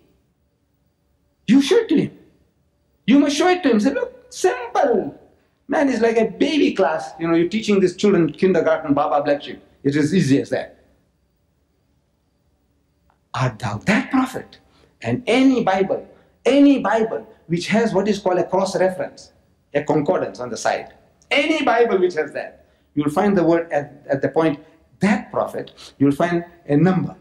You show it to him. You must show it to him. Say, look, simple. Man, it's like a baby class. You know, you're teaching these children kindergarten, Baba Black Sheep. It is easy as that. Art thou that prophet? And any Bible which has what is called a cross-reference, a concordance on the side, any Bible which has that, you'll find the word at the point, that prophet, you'll find a number.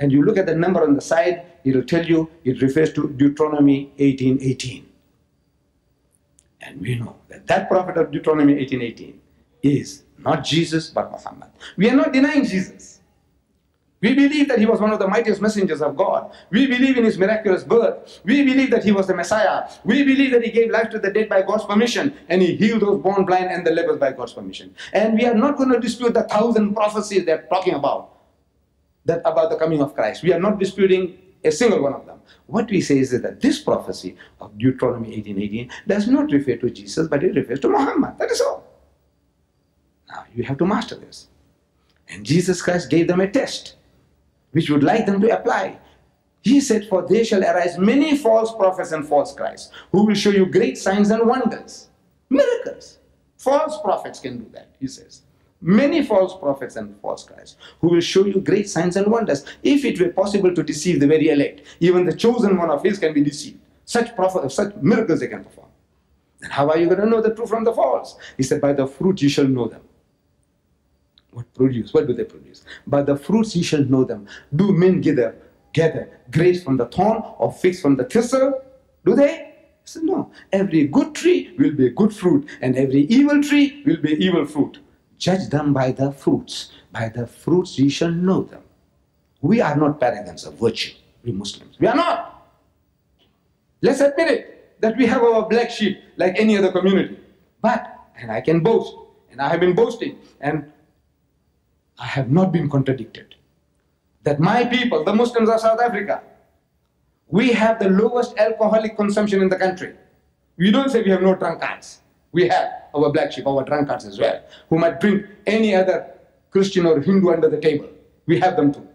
And you look at the number on the side, it'll tell you it refers to Deuteronomy 18:18. And we know that that prophet of Deuteronomy 18:18 is not Jesus, but Muhammad. We are not denying Jesus. We believe that he was one of the mightiest messengers of God. We believe in his miraculous birth. We believe that he was the Messiah. We believe that he gave life to the dead by God's permission, and he healed those born blind and the lepers by God's permission. And we are not going to dispute the 1,000 prophecies they're talking about, that about the coming of Christ. We are not disputing a single one of them. What we say is that this prophecy of Deuteronomy 18:18 does not refer to Jesus, but it refers to Muhammad. That is all. Now, you have to master this. And Jesus Christ gave them a test, which would like them to apply. He said, for there shall arise many false prophets and false Christs, who will show you great signs and wonders, miracles. False prophets can do that, he says. Many false prophets and false Christs, who will show you great signs and wonders. If it were possible to deceive the very elect, even the chosen one of his can be deceived. Such miracles they can perform. Then how are you going to know the true from the false? He said, by the fruit you shall know them. What produce? What do they produce? By the fruits ye shall know them. Do men gather grapes from the thorn or figs from the thistle? Do they? He said, no. Every good tree will be good fruit, and every evil tree will be evil fruit. Judge them by the fruits. By the fruits ye shall know them. We are not paragons of virtue, we Muslims. We are not. Let's admit it, that we have our black sheep like any other community. But, and I can boast, and I have been boasting, and I have not been contradicted, that my people, the Muslims of South Africa, we have the lowest alcoholic consumption in the country. We don't say we have no drunkards. We have our black sheep, our drunkards as well, who might bring any other Christian or Hindu under the table. We have them too.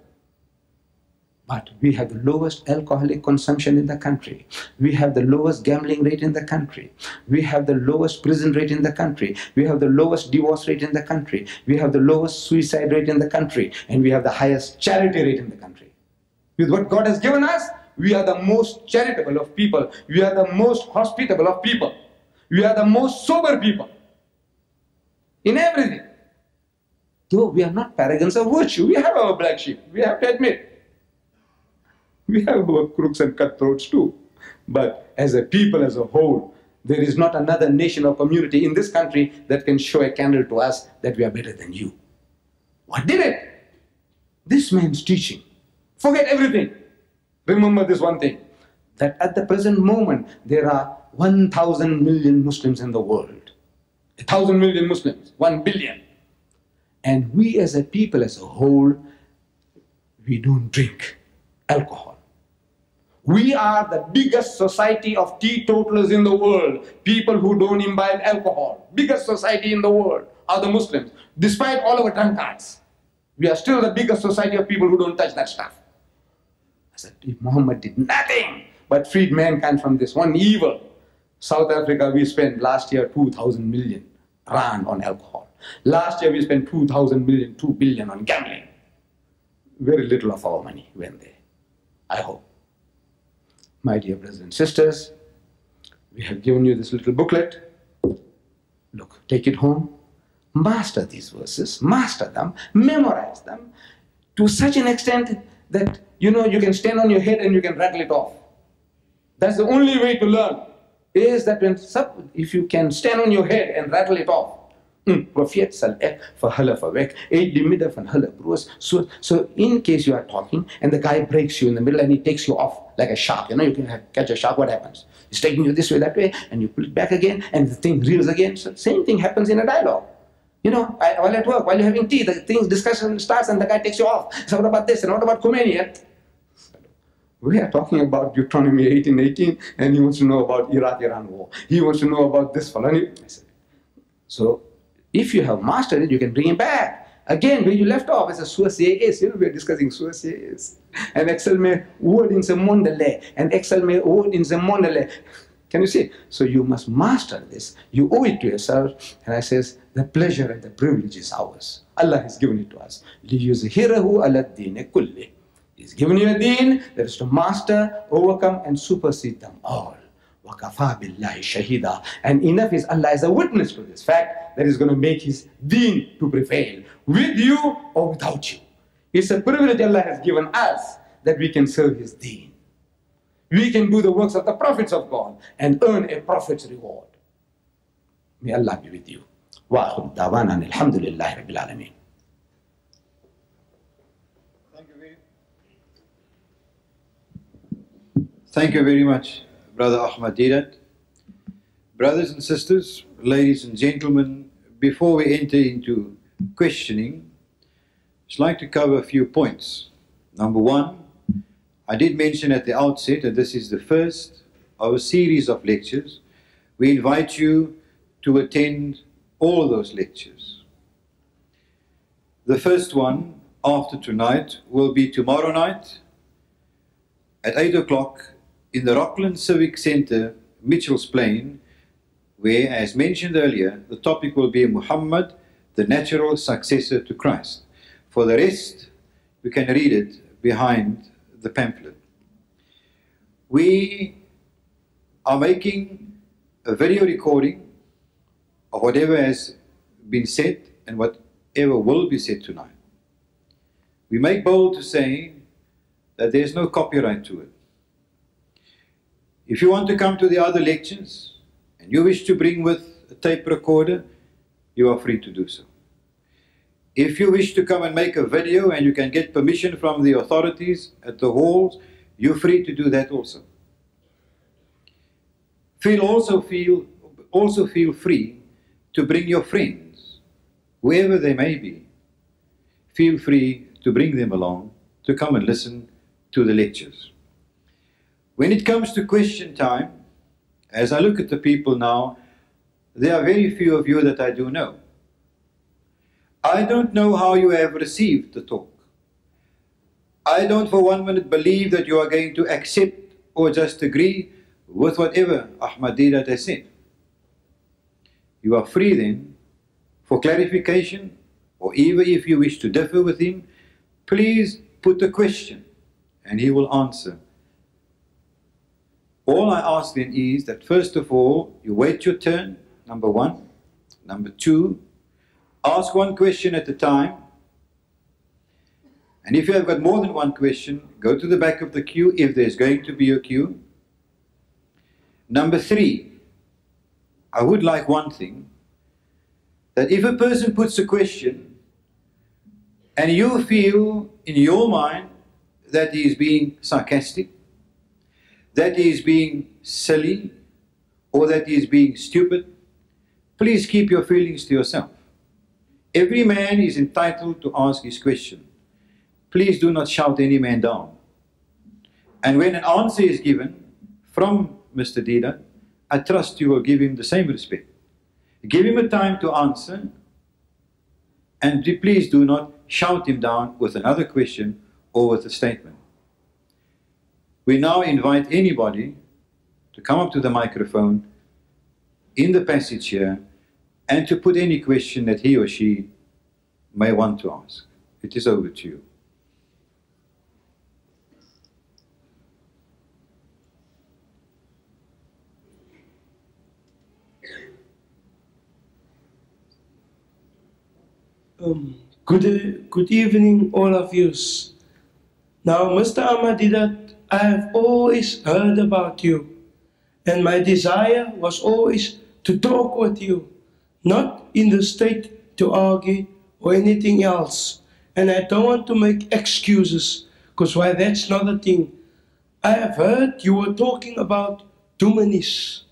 But we have the lowest alcoholic consumption in the country. We have the lowest gambling rate in the country. We have the lowest prison rate in the country. We have the lowest divorce rate in the country. We have the lowest suicide rate in the country. And we have the highest charity rate in the country. With what God has given us, we are the most charitable of people. We are the most hospitable of people. We are the most sober people. in everything. Though we are not paragons of virtue, we have our black sheep, we have to admit. We have our crooks and cutthroats too. But as a people as a whole, there is not another nation or community in this country that can show a candle to us that we are better than you. What did it? This man's teaching. Forget everything. Remember this one thing, that at the present moment, there are 1,000 million Muslims in the world. 1,000 million Muslims, 1 billion. And we as a people as a whole, we don't drink alcohol. We are the biggest society of teetotalers in the world. People who don't imbibe alcohol. Biggest society in the world are the Muslims. Despite all our drunkards, we are still the biggest society of people who don't touch that stuff. I said, if Muhammad did nothing but freed mankind from this one evil, South Africa, we spent last year 2,000 million rand on alcohol. Last year, we spent 2,000 million, 2 billion on gambling. Very little of our money went there, I hope. My dear brothers and sisters, we have given you this little booklet. Look, take it home. Master these verses, master them, memorize them to such an extent that, you know, you can stand on your head and you can rattle it off. That's the only way to learn, is that when if you can stand on your head and rattle it off. So in case you are talking and the guy breaks you in the middle and he takes you off like a shark, you know, you can catch a shark, what happens? He's taking you this way, that way, and you pull it back again and the thing reels again. So the same thing happens in a dialogue. You know, while at work, while you're having tea, the things, discussion starts and the guy takes you off. So what about this and what about Khomeini? We are talking about Deuteronomy 18:18 and he wants to know about Iraq-Iran war. He wants to know about this felony. So, if you have mastered it, you can bring it back. Again, where you left off, it's a Surah Nas. You know, we are discussing Surah Nas. And excel me word in the mondale. And excel me word in the mondale. Can you see? So you must master this. You owe it to yourself. And I says, the pleasure and the privilege is ours. Allah has given it to us. He's given you a deen that is to master, overcome, and supersede them all. And enough is Allah is a witness to this fact that is going to make his deen to prevail with you or without you. It's a privilege Allah has given us that we can serve his deen. We can do the works of the prophets of God and earn a prophet's reward. May Allah be with you. Thank you very much, Brother Ahmed Deedat. Brothers and sisters, ladies and gentlemen, before we enter into questioning, I'd like to cover a few points. Number one, I did mention at the outset that this is the first of a series of lectures. We invite you to attend all those lectures. The first one after tonight will be tomorrow night at 8 o'clock in the Rockland Civic Center, Mitchell's Plain, where, as mentioned earlier, the topic will be Muhammad, the natural successor to Christ. For the rest, you can read it behind the pamphlet. We are making a video recording of whatever has been said and whatever will be said tonight. We make bold to say that there is no copyright to it. If you want to come to the other lectures and you wish to bring with a tape recorder, you are free to do so. If you wish to come and make a video and you can get permission from the authorities at the halls, you're free to do that also. Also feel free to bring your friends, whoever they may be. Feel free to bring them along to come and listen to the lectures. When it comes to question time, as I look at the people now, there are very few of you that I do know. I don't know how you have received the talk. I don't for 1 minute believe that you are going to accept or just agree with whatever Ahmed Deedat has said. You are free then for clarification, or even if you wish to differ with him, please put a question and he will answer. All I ask then is that, first of all, you wait your turn, number one. Number two, Ask one question at a time. And if you have got more than one question, go to the back of the queue if there's going to be a queue. Number three, I would like one thing, that if a person puts a question and you feel in your mind that he is being sarcastic, that he is being silly, or that he is being stupid, please keep your feelings to yourself. Every man is entitled to ask his question. Please do not shout any man down. And when an answer is given from Mr. Deedat, I trust you will give him the same respect. Give him a time to answer, and please do not shout him down with another question or with a statement. We now invite anybody to come up to the microphone in the passage here and to put any question that he or she may want to ask. It is over to you. Good evening, all of you. Now, Mr. Ahmed Deedat, I have always heard about you, and my desire was always to talk with you, not in the state to argue or anything else. And I don't want to make excuses, because why, that's not a thing. I have heard you were talking about Dominies.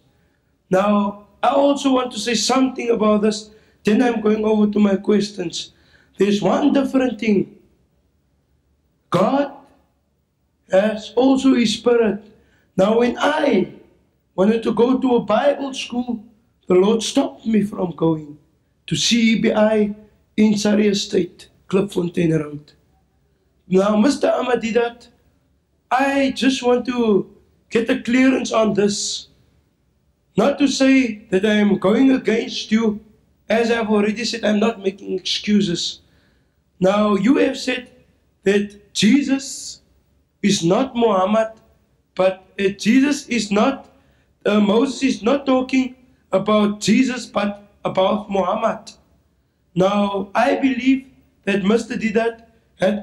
Now, I also want to say something about this. Then I'm going over to my questions. There's one different thing. God has also His Spirit. Now, when I wanted to go to a Bible school, the Lord stopped me from going to CEBI in Surrey Estate, Klipfontein Road. Now, Mr. Ahmed Deedat, I just want to get a clearance on this. Not to say that I am going against you. As I've already said, I'm not making excuses. Now, you have said that Jesus is not Muhammad, but Jesus is not, Moses is not talking about Jesus, but about Muhammad. Now, I believe that Mr. Deedat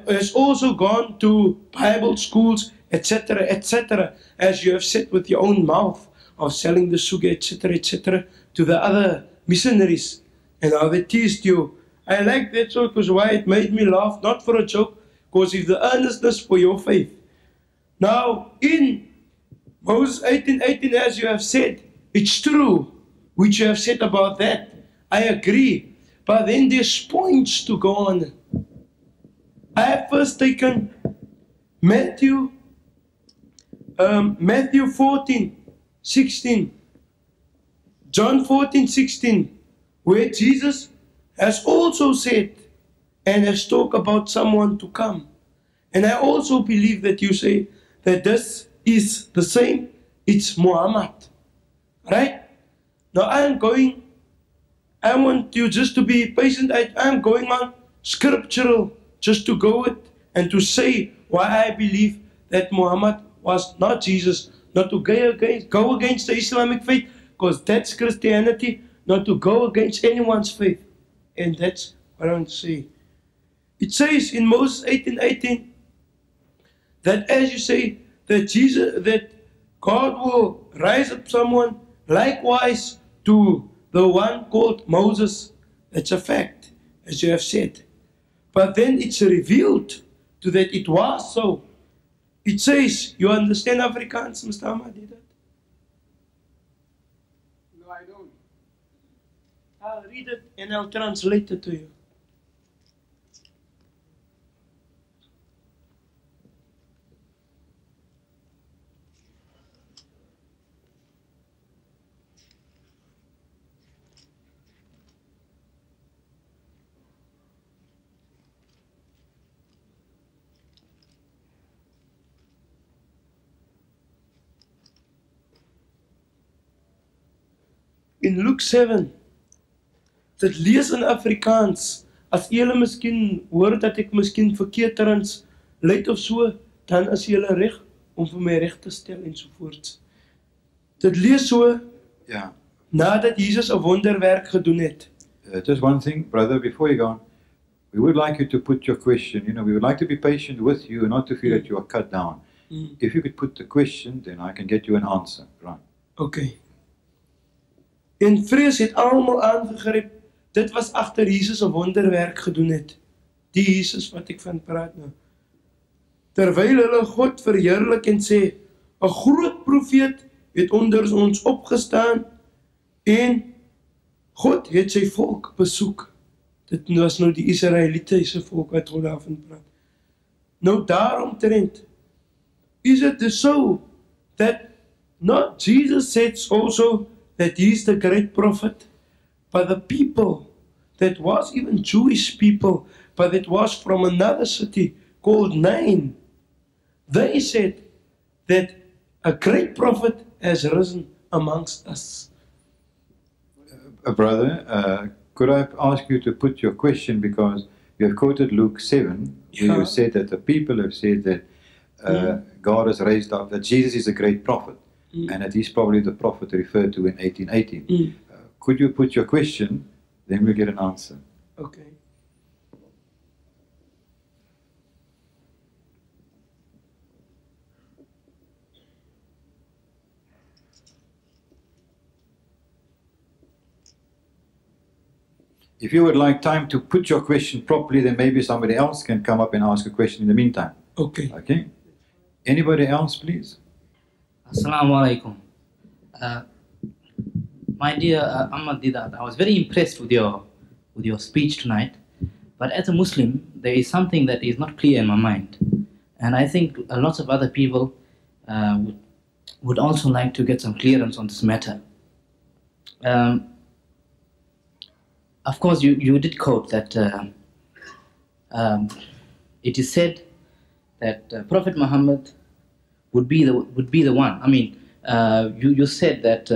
has also gone to Bible schools, etc., etc., as you have said with your own mouth of selling the sugar, etc., etc., to the other missionaries. And how they teased you. I like that sort, because why, it made me laugh, not for a joke, because of the earnestness for your faith. Now, in Moses 18:18, as you have said, it's true, which you have said about that. I agree. But then there's points to go on. I have first taken Matthew 14:16, John 14:16. Where Jesus has also said and has talked about someone to come. And I also believe that you say that this is the same, it's Muhammad. Right? Now I want you just to be patient. I'm going on scriptural just to go with and to say why I believe that Muhammad was not Jesus, not to go against the Islamic faith, because that's Christianity. Not to go against anyone's faith. And that's what I want to say. It says in Moses 18:18 that, as you say, that Jesus, that God will rise up someone likewise to the one called Moses. That's a fact, as you have said. But then it's revealed to that it was so. It says, you understand Afrikaans, Mr. Ahmed Deedat? No, I don't. I'll read it and I'll translate it to you. In Luke 7. Dit lees in Afrikaans, as julle miskien hoor dat ek miskien verkeerd translate of so, dan is julle reg om vir my reg te stel en so voort. Dit lees so, ja, nadat Jesus 'n wonderwerk gedoen het. Just one thing, brother, before you go on. We would like you to put your question, you know, we would like to be patient with you and not to feel that you are cut down. If you could put the question, then I can get you an answer. Right. Okay. En vrees het allemaal aangegreep. Dit was achter Jesus een wonderwerk gedoen het. Die Jesus wat ek van praat nou. Terwyl hulle God verheerlik en sê, 'n groot profeet het onder ons opgestaan en God het sy volk besoek. Dit was nou die Israëlitische volk wat God daarvan praat. Nou daaromtrent, is it so that not Jesus says also that he is the great prophet, but the people that was even Jewish people, but it was from another city called Nain, they said that a great prophet has risen amongst us. Brother, could I ask you to put your question, because you have quoted Luke 7, where you said that the people have said that God has raised up, that Jesus is a great prophet, and that he's probably the prophet referred to in 1818. Could you put your question, then we'll get an answer. Okay. If you would like time to put your question properly, then maybe somebody else can come up and ask a question in the meantime. Okay. Okay. Anybody else, please? Assalamu alaikum. My dear Ahmed Deedat, I was very impressed with your speech tonight. But as a Muslim, there is something that is not clear in my mind. And I think lots of other people would also like to get some clearance on this matter. Of course, you did quote that it is said that Prophet Muhammad would be the one. I mean, you said that.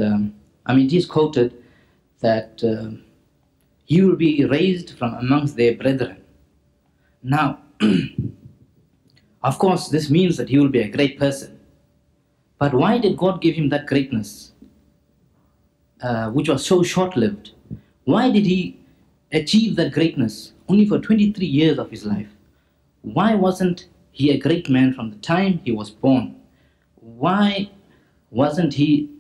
I mean, it is quoted that he will be raised from amongst their brethren. Now, of course, this means that he will be a great person. But why did God give him that greatness, which was so short-lived? Why did he achieve that greatness only for 23 years of his life? Why wasn't he a great man from the time he was born? Why wasn't he?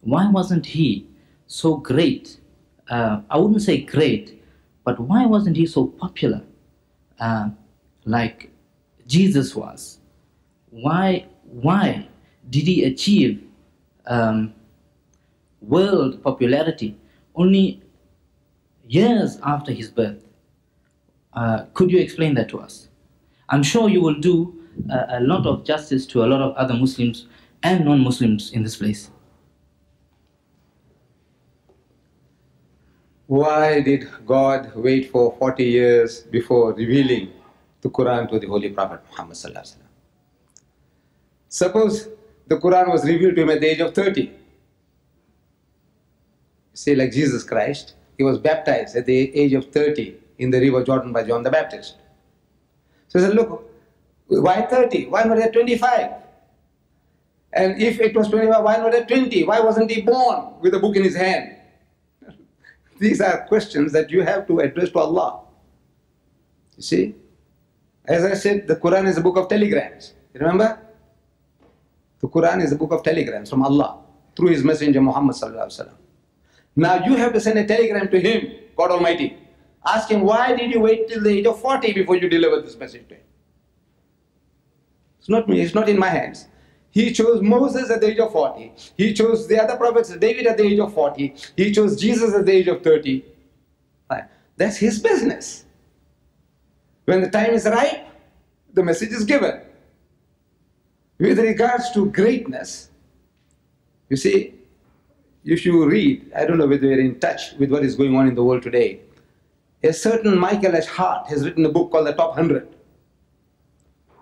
Why wasn't he so great? I wouldn't say great, but why wasn't he so popular like Jesus was? Why did he achieve world popularity only years after his birth? Could you explain that to us? I'm sure you will do a lot of justice to a lot of other Muslims and non-Muslims in this place. Why did God wait for 40 years before revealing the Quran to the Holy Prophet Muhammad Sallallahu Alaihi Wasallam? Suppose the Quran was revealed to him at the age of 30. Say like Jesus Christ, he was baptized at the age of 30 in the river Jordan by John the Baptist. So he said, look, why 30? Why not at 25? And if it was 25, why not at 20? Why wasn't he born with a book in his hand? These are questions that you have to address to Allah. You see, as I said, the Quran is a book of telegrams. You remember? The Quran is a book of telegrams from Allah through his messenger Muhammad Sallallahu Alaihi Wasallam. Now you have to send a telegram to him, God Almighty. Ask him, why did you wait till the age of 40 before you delivered this message to him? It's not me, it's not in my hands. He chose Moses at the age of 40. He chose the other prophets, David at the age of 40. He chose Jesus at the age of 30. That's his business. When the time is ripe, the message is given. With regards to greatness, you see, if you read, I don't know whether you're in touch with what is going on in the world today. A certain Michael H. Hart has written a book called The Top 100.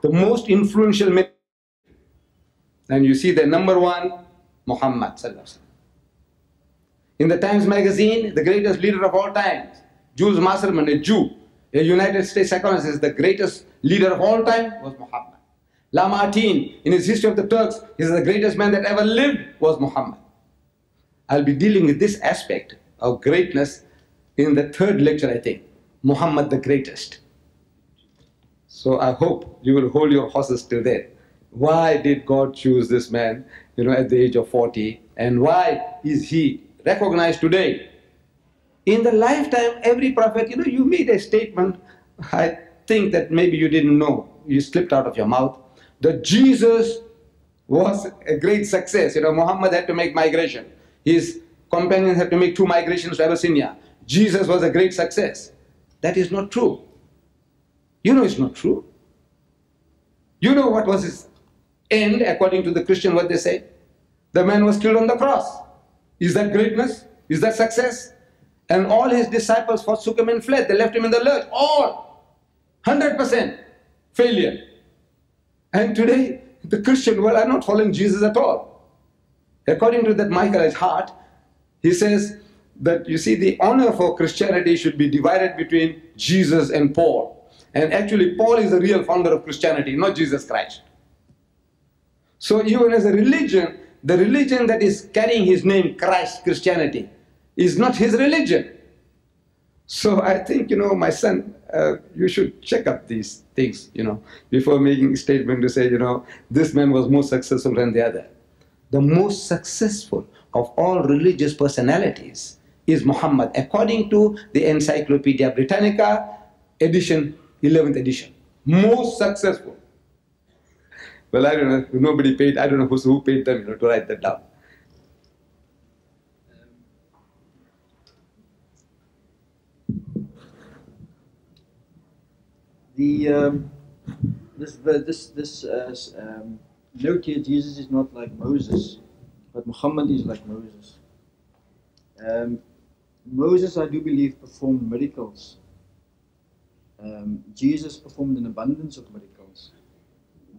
The most influential men. And you see the number one, Muhammad Sallallahu Alaihi Wasallam. In the Times Magazine, the greatest leader of all times, Jules Masterman, a Jew, a United States economist, the greatest leader of all time was Muhammad. Lamartine, in his History of the Turks, he is the greatest man that ever lived was Muhammad. I'll be dealing with this aspect of greatness in the third lecture, I think, Muhammad the Greatest. So I hope you will hold your horses till then. Why did God choose this man, you know, at the age of 40? And why is he recognized today? In the lifetime, every prophet, you know, you made a statement, I think that maybe you didn't know, you slipped out of your mouth, that Jesus was a great success. You know, Muhammad had to make migration. His companions had to make 2 migrations to Abyssinia. Jesus was a great success. That is not true. You know it's not true. You know what was his end, according to the Christian, what they say? The man was killed on the cross. Is that greatness? Is that success? And all his disciples forsook him and fled. They left him in the lurch. All 100% failure. And today, the Christian world are not following Jesus at all. According to that Michael Hart, he says that, you see, the honor for Christianity should be divided between Jesus and Paul. And actually, Paul is the real founder of Christianity, not Jesus Christ. So even as a religion, the religion that is carrying his name, Christ, Christianity, is not his religion. So I think, you know, my son, you should check up these things, you know, before making a statement to say, you know, this man was more successful than the other. The most successful of all religious personalities is Muhammad, according to the Encyclopedia Britannica, edition 11th edition. Most successful. Well, I don't know, nobody paid, I don't know who paid them, you know, to write that down. This note here, Jesus is not like Moses, but Muhammad is like Moses. Moses, I do believe, performed miracles. Jesus performed an abundance of miracles,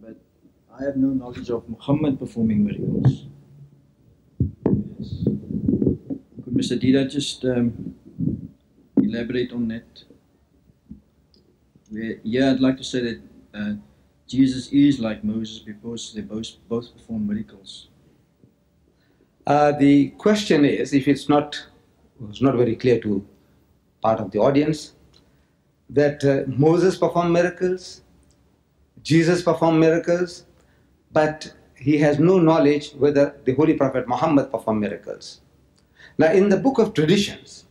but I have no knowledge of Muhammad performing miracles. Yes. Could Mr. Deedat just elaborate on that? Yeah, I'd like to say that Jesus is like Moses because they both perform miracles. The question is, if it's not very clear to part of the audience, that Moses performed miracles, Jesus performed miracles, but he has no knowledge whether the Holy Prophet Muhammad performed miracles. Now, in the Book of Traditions,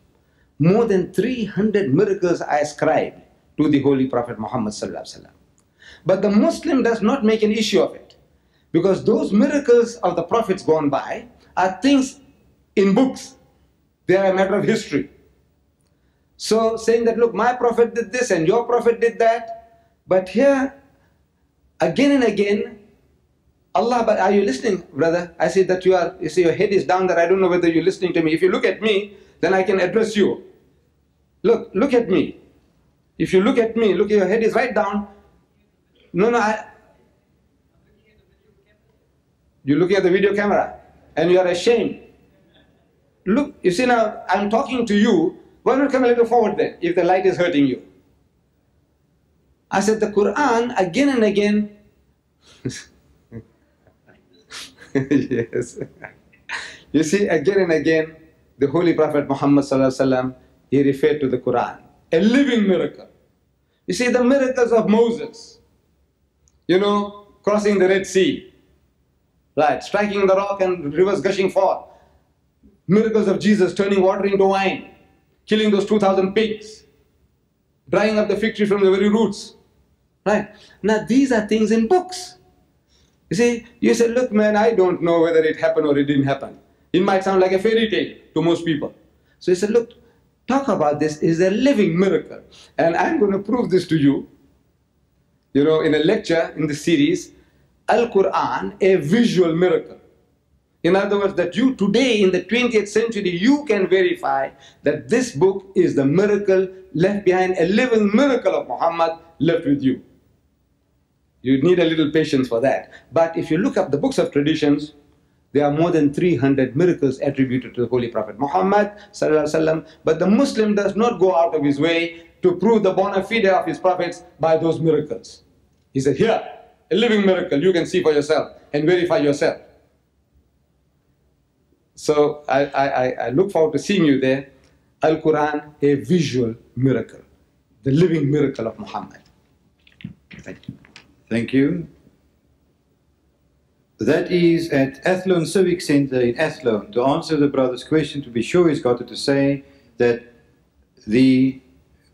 more than 300 miracles are ascribed to the Holy Prophet Muhammad Sallallahu Alaihi Wasallam. But the Muslim does not make an issue of it, because those miracles of the prophets gone by are things in books. They are a matter of history. So saying that, look, my prophet did this and your prophet did that, but here, again and again, Allah, but are you listening, brother? I say that you are, you see your head is down, that I don't know whether you're listening to me. If you look at me, then I can address you. Look, look at me. If you look at me, look, your head is right down. No, no, you're looking at the video camera and you are ashamed. Look, you see now, I'm talking to you. Why not come a little forward then, if the light is hurting you? I said the Quran again and again. Yes. You see, again and again, the Holy Prophet Muhammad Sallallahu Alaihi Wasallam, he referred to the Quran. A living miracle. You see, the miracles of Moses, you know, crossing the Red Sea, right, striking the rock and rivers gushing forth. Miracles of Jesus, turning water into wine. Killing those 2,000 pigs, drying up the fig tree from the very roots, right? Now, these are things in books. You see, you say, look, man, I don't know whether it happened or it didn't happen. It might sound like a fairy tale to most people. So he said, look, talk about this is a living miracle. And I'm going to prove this to you, you know, in a lecture in the series, Al-Quran, a visual miracle. In other words, that you today in the 20th century, you can verify that this book is the miracle left behind, a living miracle of Muhammad left with you. You need a little patience for that. But if you look up the books of traditions, there are more than 300 miracles attributed to the Holy Prophet Muhammad Sallallahu Alaihi Wasallam. But the Muslim does not go out of his way to prove the bona fide of his prophets by those miracles. He said, here, a living miracle, you can see for yourself and verify yourself. So I look forward to seeing you there Al-Quran a visual miracle, the living miracle of Muhammad. Thank you. Thank you. That is at Athlone Civic Center in Athlone. To answer the brother's question, to be sure, he's got it to say that the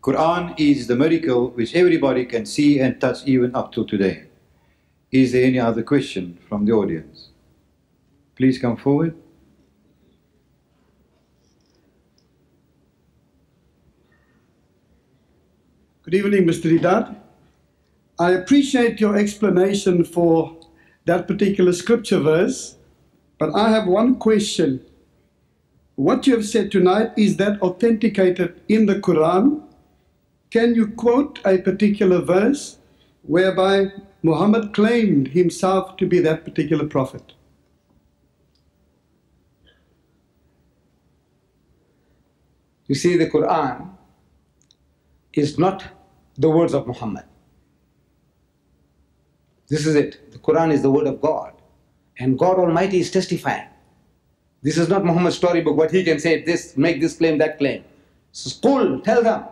Quran is the miracle which everybody can see and touch even up to today. Is there any other question from the audience? Please come forward. Good evening, Mr. Deedat. I appreciate your explanation for that particular scripture verse, but I have one question. What you have said tonight, is that authenticated in the Quran? Can you quote a particular verse whereby Muhammad claimed himself to be that particular prophet? You see, the Quran is not the words of Muhammad. This is it. The Quran is the word of God, and God Almighty is testifying. This is not Muhammad's storybook, what he can say, this, make this claim, that claim. So school, tell them.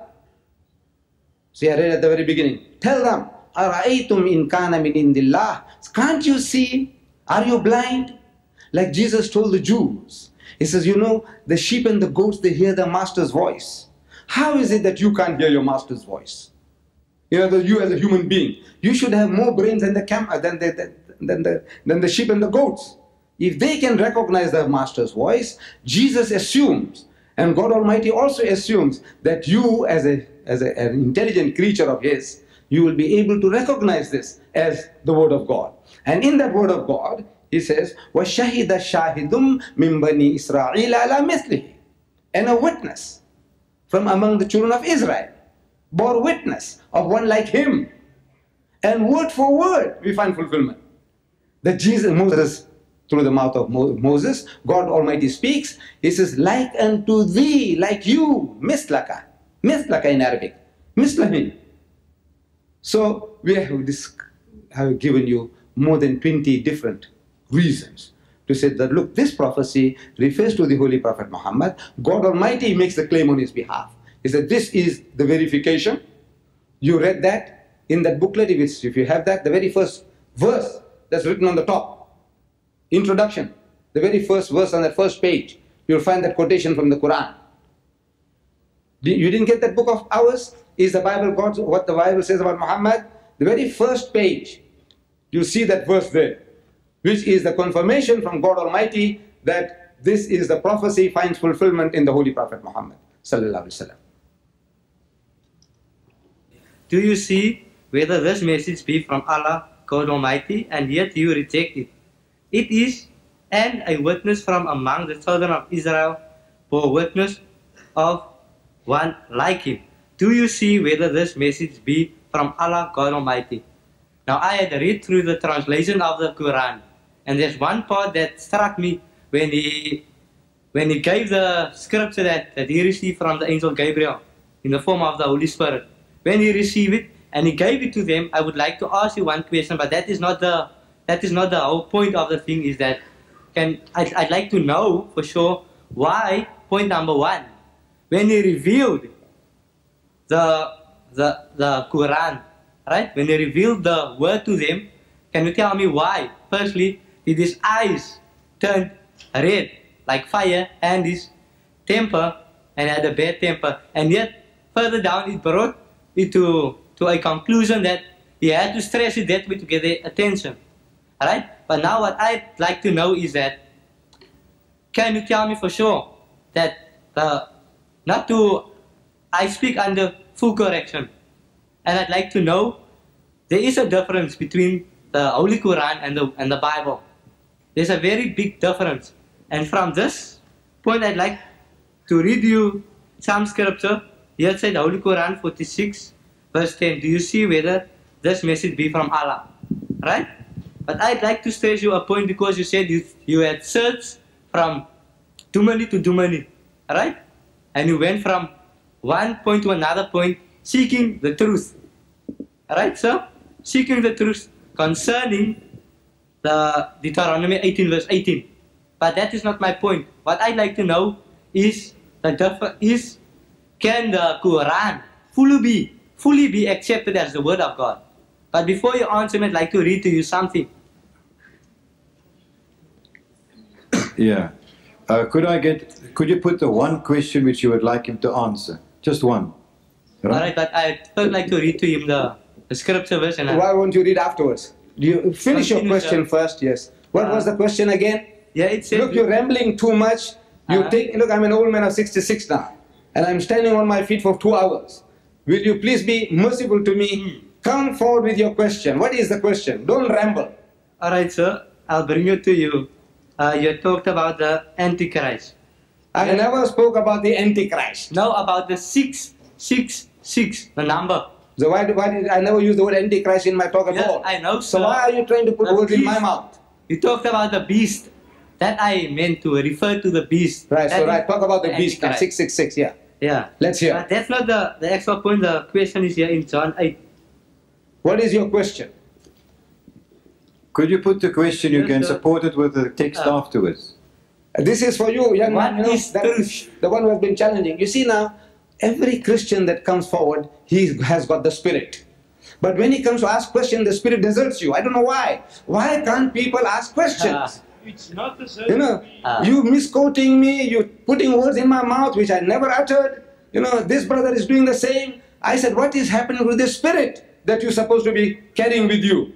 See, I read at the very beginning. Tell them, Ara'aytum in kana min indillah. Can't you see? Are you blind? Like Jesus told the Jews. He says, you know, the sheep and the goats, they hear their master's voice. How is it that you can't hear your master's voice? You know, you as a human being, you should have more brains than the sheep and the goats. If they can recognize their master's voice, Jesus assumes, and God Almighty also assumes, that you as an intelligent creature of his, you will be able to recognize this as the word of God. And in that word of God, he says, وَشَهِدَ شَاهِدٌ مِنْ بَنِي إِسْرَائِيلَ عَلَى مِثْلِهِ. And a witness from among the children of Israel bore witness of one like him. And word for word we find fulfillment. That Jesus, Moses, through the mouth of Moses, God Almighty speaks. He says, like unto thee, like you, mislaka. Mislaka in Arabic. Mislami. So we have given you more than 20 different reasons to say that, look, this prophecy refers to the Holy Prophet Muhammad. God Almighty makes the claim on his behalf. He said, this is the verification. You read that in that booklet, if you have that, the very first verse that's written on the top, introduction, the very first verse on the first page, you'll find that quotation from the Quran. You didn't get that book of ours? Is the Bible God's, what the Bible says about Muhammad? The very first page, you see that verse there, which is the confirmation from God Almighty that this is the prophecy finds fulfillment in the Holy Prophet Muhammad sallallahu alaihi wasallam. Do you see whether this message be from Allah, God Almighty, and yet you reject it? It is, and a witness from among the children of Israel bore witness of one like him. Do you see whether this message be from Allah, God Almighty? Now I had read through the translation of the Quran, and there's one part that struck me when he gave the scripture that he received from the angel Gabriel in the form of the Holy Spirit. When he received it and he gave it to them, I would like to ask you one question, but that is not the whole point of the thing. Is that I'd like to know for sure why, point number one, when he revealed the Quran, right? When he revealed the word to them, can you tell me why? Firstly, did his eyes turn red like fire, and his temper, and had a bad temper, and yet further down it brought it to a conclusion that he had to stress it that way to get their attention. Alright? But now what I'd like to know is that, can you tell me for sure that I speak under full correction, and I'd like to know there is a difference between the Holy Quran and the Bible. There's a very big difference. And from this point I'd like to read you some scripture. Here it says Holy Quran 46 verse 10. Do you see whether this message be from Allah? Right? But I'd like to stress you a point, because you said you had searched from Dominee to Dominee. Right? And you went from one point to another point, seeking the truth. Right, sir? Seeking the truth concerning the Deuteronomy 18 verse 18. But that is not my point. What I'd like to know is can the Quran fully be accepted as the Word of God? But before you answer, I'd like to read to you something. Yeah. Could you put the one question which you would like him to answer? Just one. Right? All right, but I would like to read to him the scripture verse. And why won't you read afterwards? You finish your question first, yes. What was the question again? Yeah, it says, look, you're rambling too much. You take, look, I'm an old man of 66 now, and I'm standing on my feet for 2 hours. Will you please be merciful to me? Come forward with your question. What is the question? Don't ramble. All right, sir. I'll bring it to you. You talked about the Antichrist. I never spoke about the Antichrist. No, about the 666, the number. So why did I never use the word Antichrist in my talk at all? I know, sir. So why are you trying to put words in my mouth? You talked about the beast. That I meant to refer to the beast. Right, that so right, talk about the beast now, 666, yeah. Yeah. Let's hear. But that's not the actual point. The question is here in John 8. What is your question? Could you put the question, you can support it with the text afterwards. This is for you, young man. You know, the one who has been challenging. You see now, every Christian that comes forward, he has got the Spirit. But when he comes to ask questions, the Spirit deserts you. I don't know why. Why can't people ask questions? It's not the same. You know, you misquoting me, you putting words in my mouth which I never uttered. You know, this brother is doing the same. I said, what is happening with this Spirit that you're supposed to be carrying with you?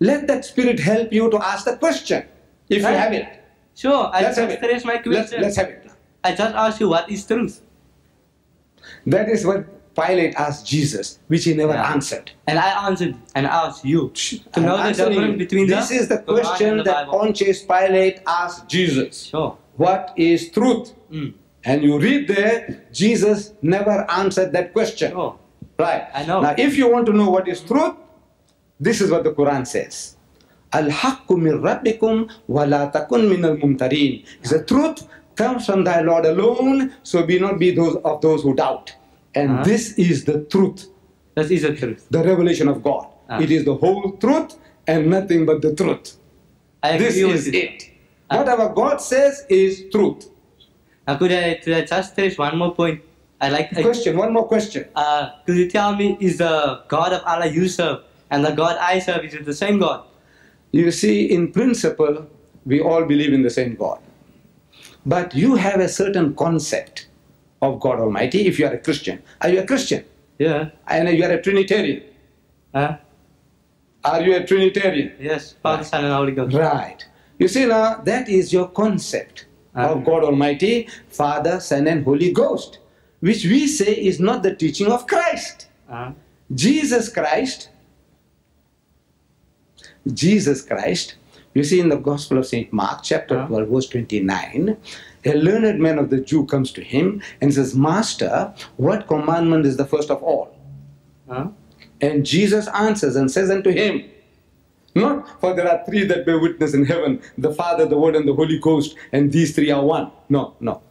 Let that Spirit help you to ask the question, if you have it. Sure, I just stress my question. Let's have it. I just ask you, what is truth? That is what Pilate asked Jesus, which he never answered. And I answered and asked you to know the difference between the Quran and the Bible. This is the question that Pontius Pilate asked Jesus. Sure. What is truth? Mm. And you read there, Jesus never answered that question. Sure. Right. I know. Now, if you want to know what is truth, this is what the Quran says. Al-haqqu min rabbikum wa la takun min al-mumtareen. The truth comes from thy Lord alone, so be not of those who doubt. And this is the truth. That is the truth. The revelation of God. It is the whole truth and nothing but the truth. This is it. Whatever God says is truth. Could I just stress one more point? One more question. Could you tell me, is the God of Allah you serve and the God I serve, is it the same God? You see, in principle, we all believe in the same God. But you have a certain concept of God Almighty if you are a Christian. Are you a Christian? Yeah. And you are a Trinitarian? Huh? Are you a Trinitarian? Yes, Father, Son and Holy Ghost. Right. You see now, that is your concept of God Almighty, Father, Son and Holy Ghost, which we say is not the teaching of Christ. Jesus Christ, you see in the Gospel of St. Mark, chapter 12, verse 29, a learned man of the Jew comes to him and says, Master, what commandment is the first of all? And Jesus answers and says unto him, not for there are three that bear witness in heaven, the Father, the Word, and the Holy Ghost, and these three are one. No, no.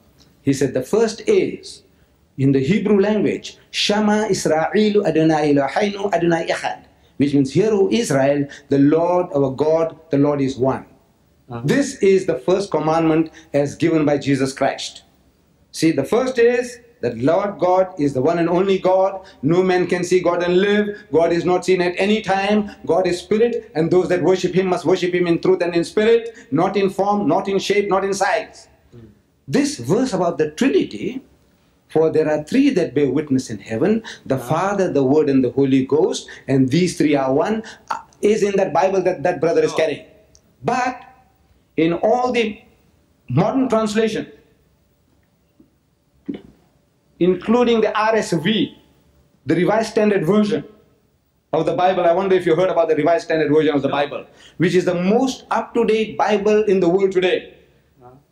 He said, the first is, in the Hebrew language, Shama Israel Adonai Eloheinu Adonai Echad, which means, hear, O Israel, the Lord our God, the Lord is one. This is the first commandment as given by Jesus Christ. See, the first is that Lord God is the one and only God. No man can see God and live. God is not seen at any time. God is spirit, and those that worship him must worship him in truth and in spirit, not in form, not in shape, not in size. This verse about the Trinity, for there are three that bear witness in heaven, the Father, the Word, and the Holy Ghost, and these three are one, is in that Bible that that brother is carrying. But in all the modern translation, including the RSV, the Revised Standard Version of the Bible, I wonder if you heard about the Revised Standard Version of the Bible, which is the most up-to-date Bible in the world today.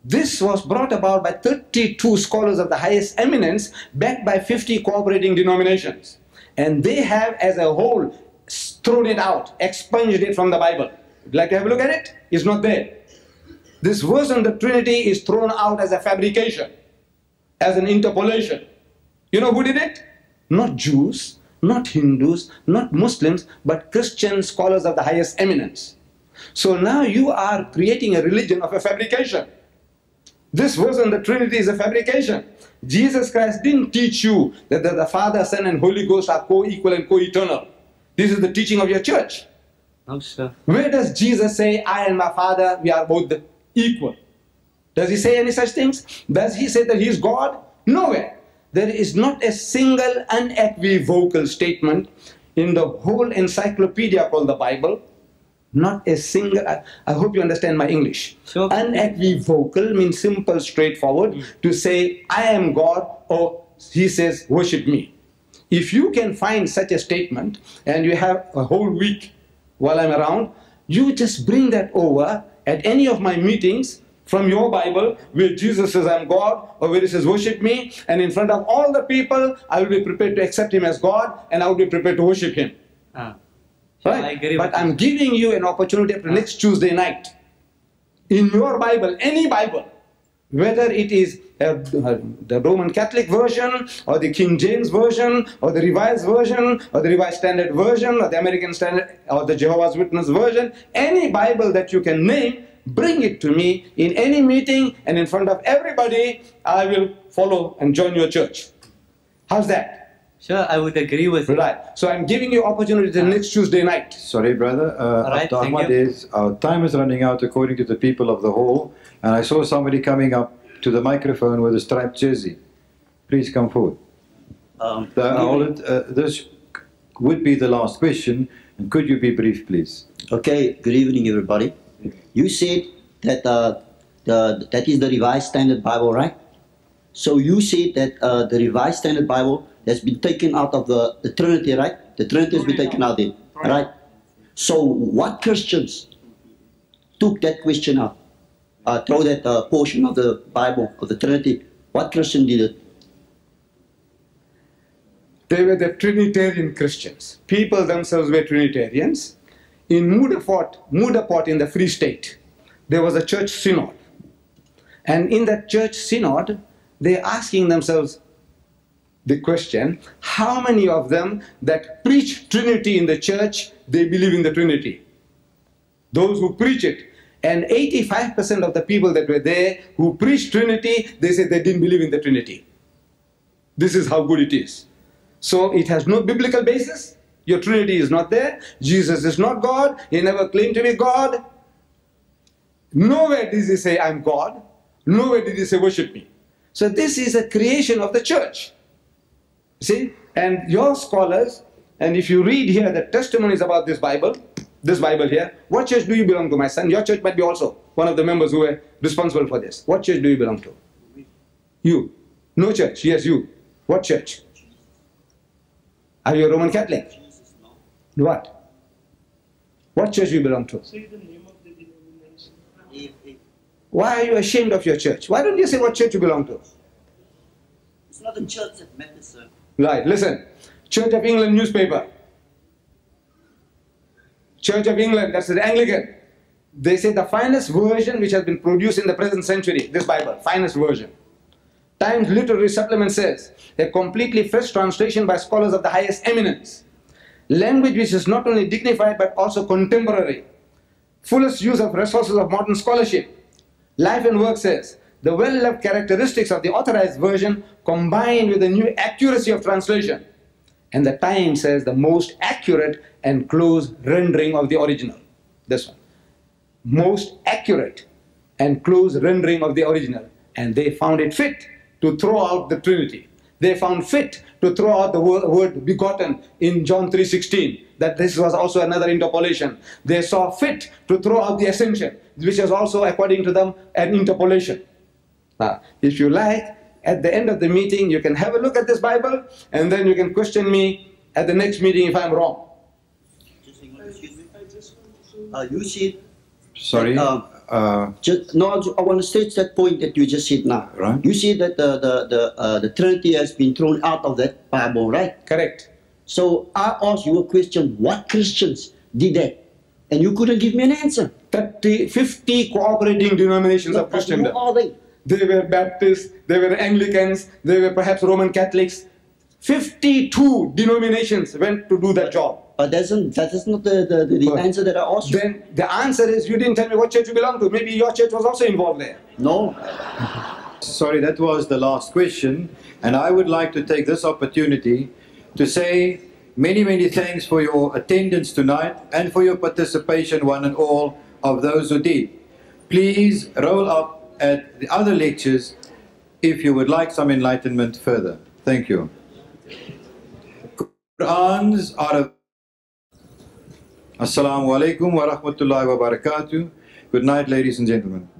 This was brought about by 32 scholars of the highest eminence, backed by 50 cooperating denominations. And they have, as a whole, thrown it out, expunged it from the Bible. Would you like to have a look at it? It's not there. This verse on the Trinity is thrown out as a fabrication, as an interpolation. You know who did it? Not Jews, not Hindus, not Muslims, but Christian scholars of the highest eminence. So now you are creating a religion of a fabrication. This verse on the Trinity is a fabrication. Jesus Christ didn't teach you that the Father, Son, and Holy Ghost are co-equal and co-eternal. This is the teaching of your church. Oh, sure. Where does Jesus say, I and my Father, we are both equal? Does he say any such things? Does he say that he is God? Nowhere. There is not a single unequivocal statement in the whole encyclopedia called the Bible. Not a single, I hope you understand my English. Sure. Unequivocal means simple, straightforward, to say, I am God, or he says, worship me. If you can find such a statement, and you have a whole week while I'm around, you just bring that over at any of my meetings from your Bible, where Jesus says, I am God, or where he says, worship me, and in front of all the people, I will be prepared to accept him as God, and I will be prepared to worship him. Right? But I'm giving you an opportunity after next Tuesday night. In your Bible, any Bible, whether it is the Roman Catholic version, or the King James version, or the Revised version, or the Revised Standard version, or the American Standard, or the Jehovah's Witness version, any Bible that you can name, bring it to me in any meeting and in front of everybody, I will follow and join your church. How's that? Sure, I would agree with you. So I'm giving you opportunity the next Tuesday night. Sorry, brother. Our time is running out according to the people of the hall. And I saw somebody coming up to the microphone with a striped jersey. Please come forward. This would be the last question. And could you be brief, please? Okay. Good evening, everybody. You said that that is the Revised Standard Bible, right? So you said that the Revised Standard Bible has been taken out of the Trinity, right? The Trinity has been taken out there, right? So what Christians took that question out, throw that portion of the Bible, of the Trinity, what Christian did it? They were the Trinitarian Christians. People themselves were Trinitarians. In Moederport in the Free State, there was a church synod. And in that church synod, they're asking themselves the question, how many of them that preach Trinity in the church, they believe in the Trinity? Those who preach it. And 85% of the people that were there who preached Trinity, they said they didn't believe in the Trinity. This is how good it is. So it has no biblical basis. Your Trinity is not there. Jesus is not God. He never claimed to be God. Nowhere did he say, I'm God. Nowhere did he say, worship me. So this is a creation of the church. See? And your scholars, and if you read here the testimonies about this Bible here, what church do you belong to, my son? Your church might be also one of the members who were responsible for this. What church do you belong to? You. No church. Yes, you. What church? Are you a Roman Catholic? What? What church do you belong to? Say the name of the denomination. Why are you ashamed of your church? Why don't you say what church you belong to? It's not the church that matters, sir. Right, listen. Church of England newspaper. Church of England, that's the Anglican. They say the finest version which has been produced in the present century, this Bible, finest version. Times Literary Supplement says, a completely fresh translation by scholars of the highest eminence. Language which is not only dignified but also contemporary. Fullest use of resources of modern scholarship. Life and Work says, the well-loved characteristics of the authorized version combined with the new accuracy of translation. And the Time says, the most accurate and close rendering of the original. This one. Most accurate and close rendering of the original. And they found it fit to throw out the Trinity. They found fit to throw out the word begotten in John 3:16, that this was also another interpolation. They saw fit to throw out the ascension, which is also, according to them, an interpolation. Now, if you like, at the end of the meeting, you can have a look at this Bible, and then you can question me at the next meeting if I'm wrong. You said... Sorry? I want to state that point that you just said now. Right. You see that the Trinity has been thrown out of that Bible, right? Correct. So I asked you a question, what Christians did that? And you couldn't give me an answer. 50 cooperating denominations of Christendom. Who are they? They were Baptists, they were Anglicans, they were perhaps Roman Catholics. 52 denominations went to do that job. But that is not the answer that I asked you. Then the answer is you didn't tell me what church you belong to. Maybe your church was also involved there. No. Sorry, that was the last question, and I would like to take this opportunity to say many, many thanks for your attendance tonight and for your participation, one and all, of those who did. Please roll up at the other lectures if you would like some enlightenment further. Thank you. Qur'ans are... Assalamu alaikum wa rahmatullahi wa barakatuh. Good night, ladies and gentlemen.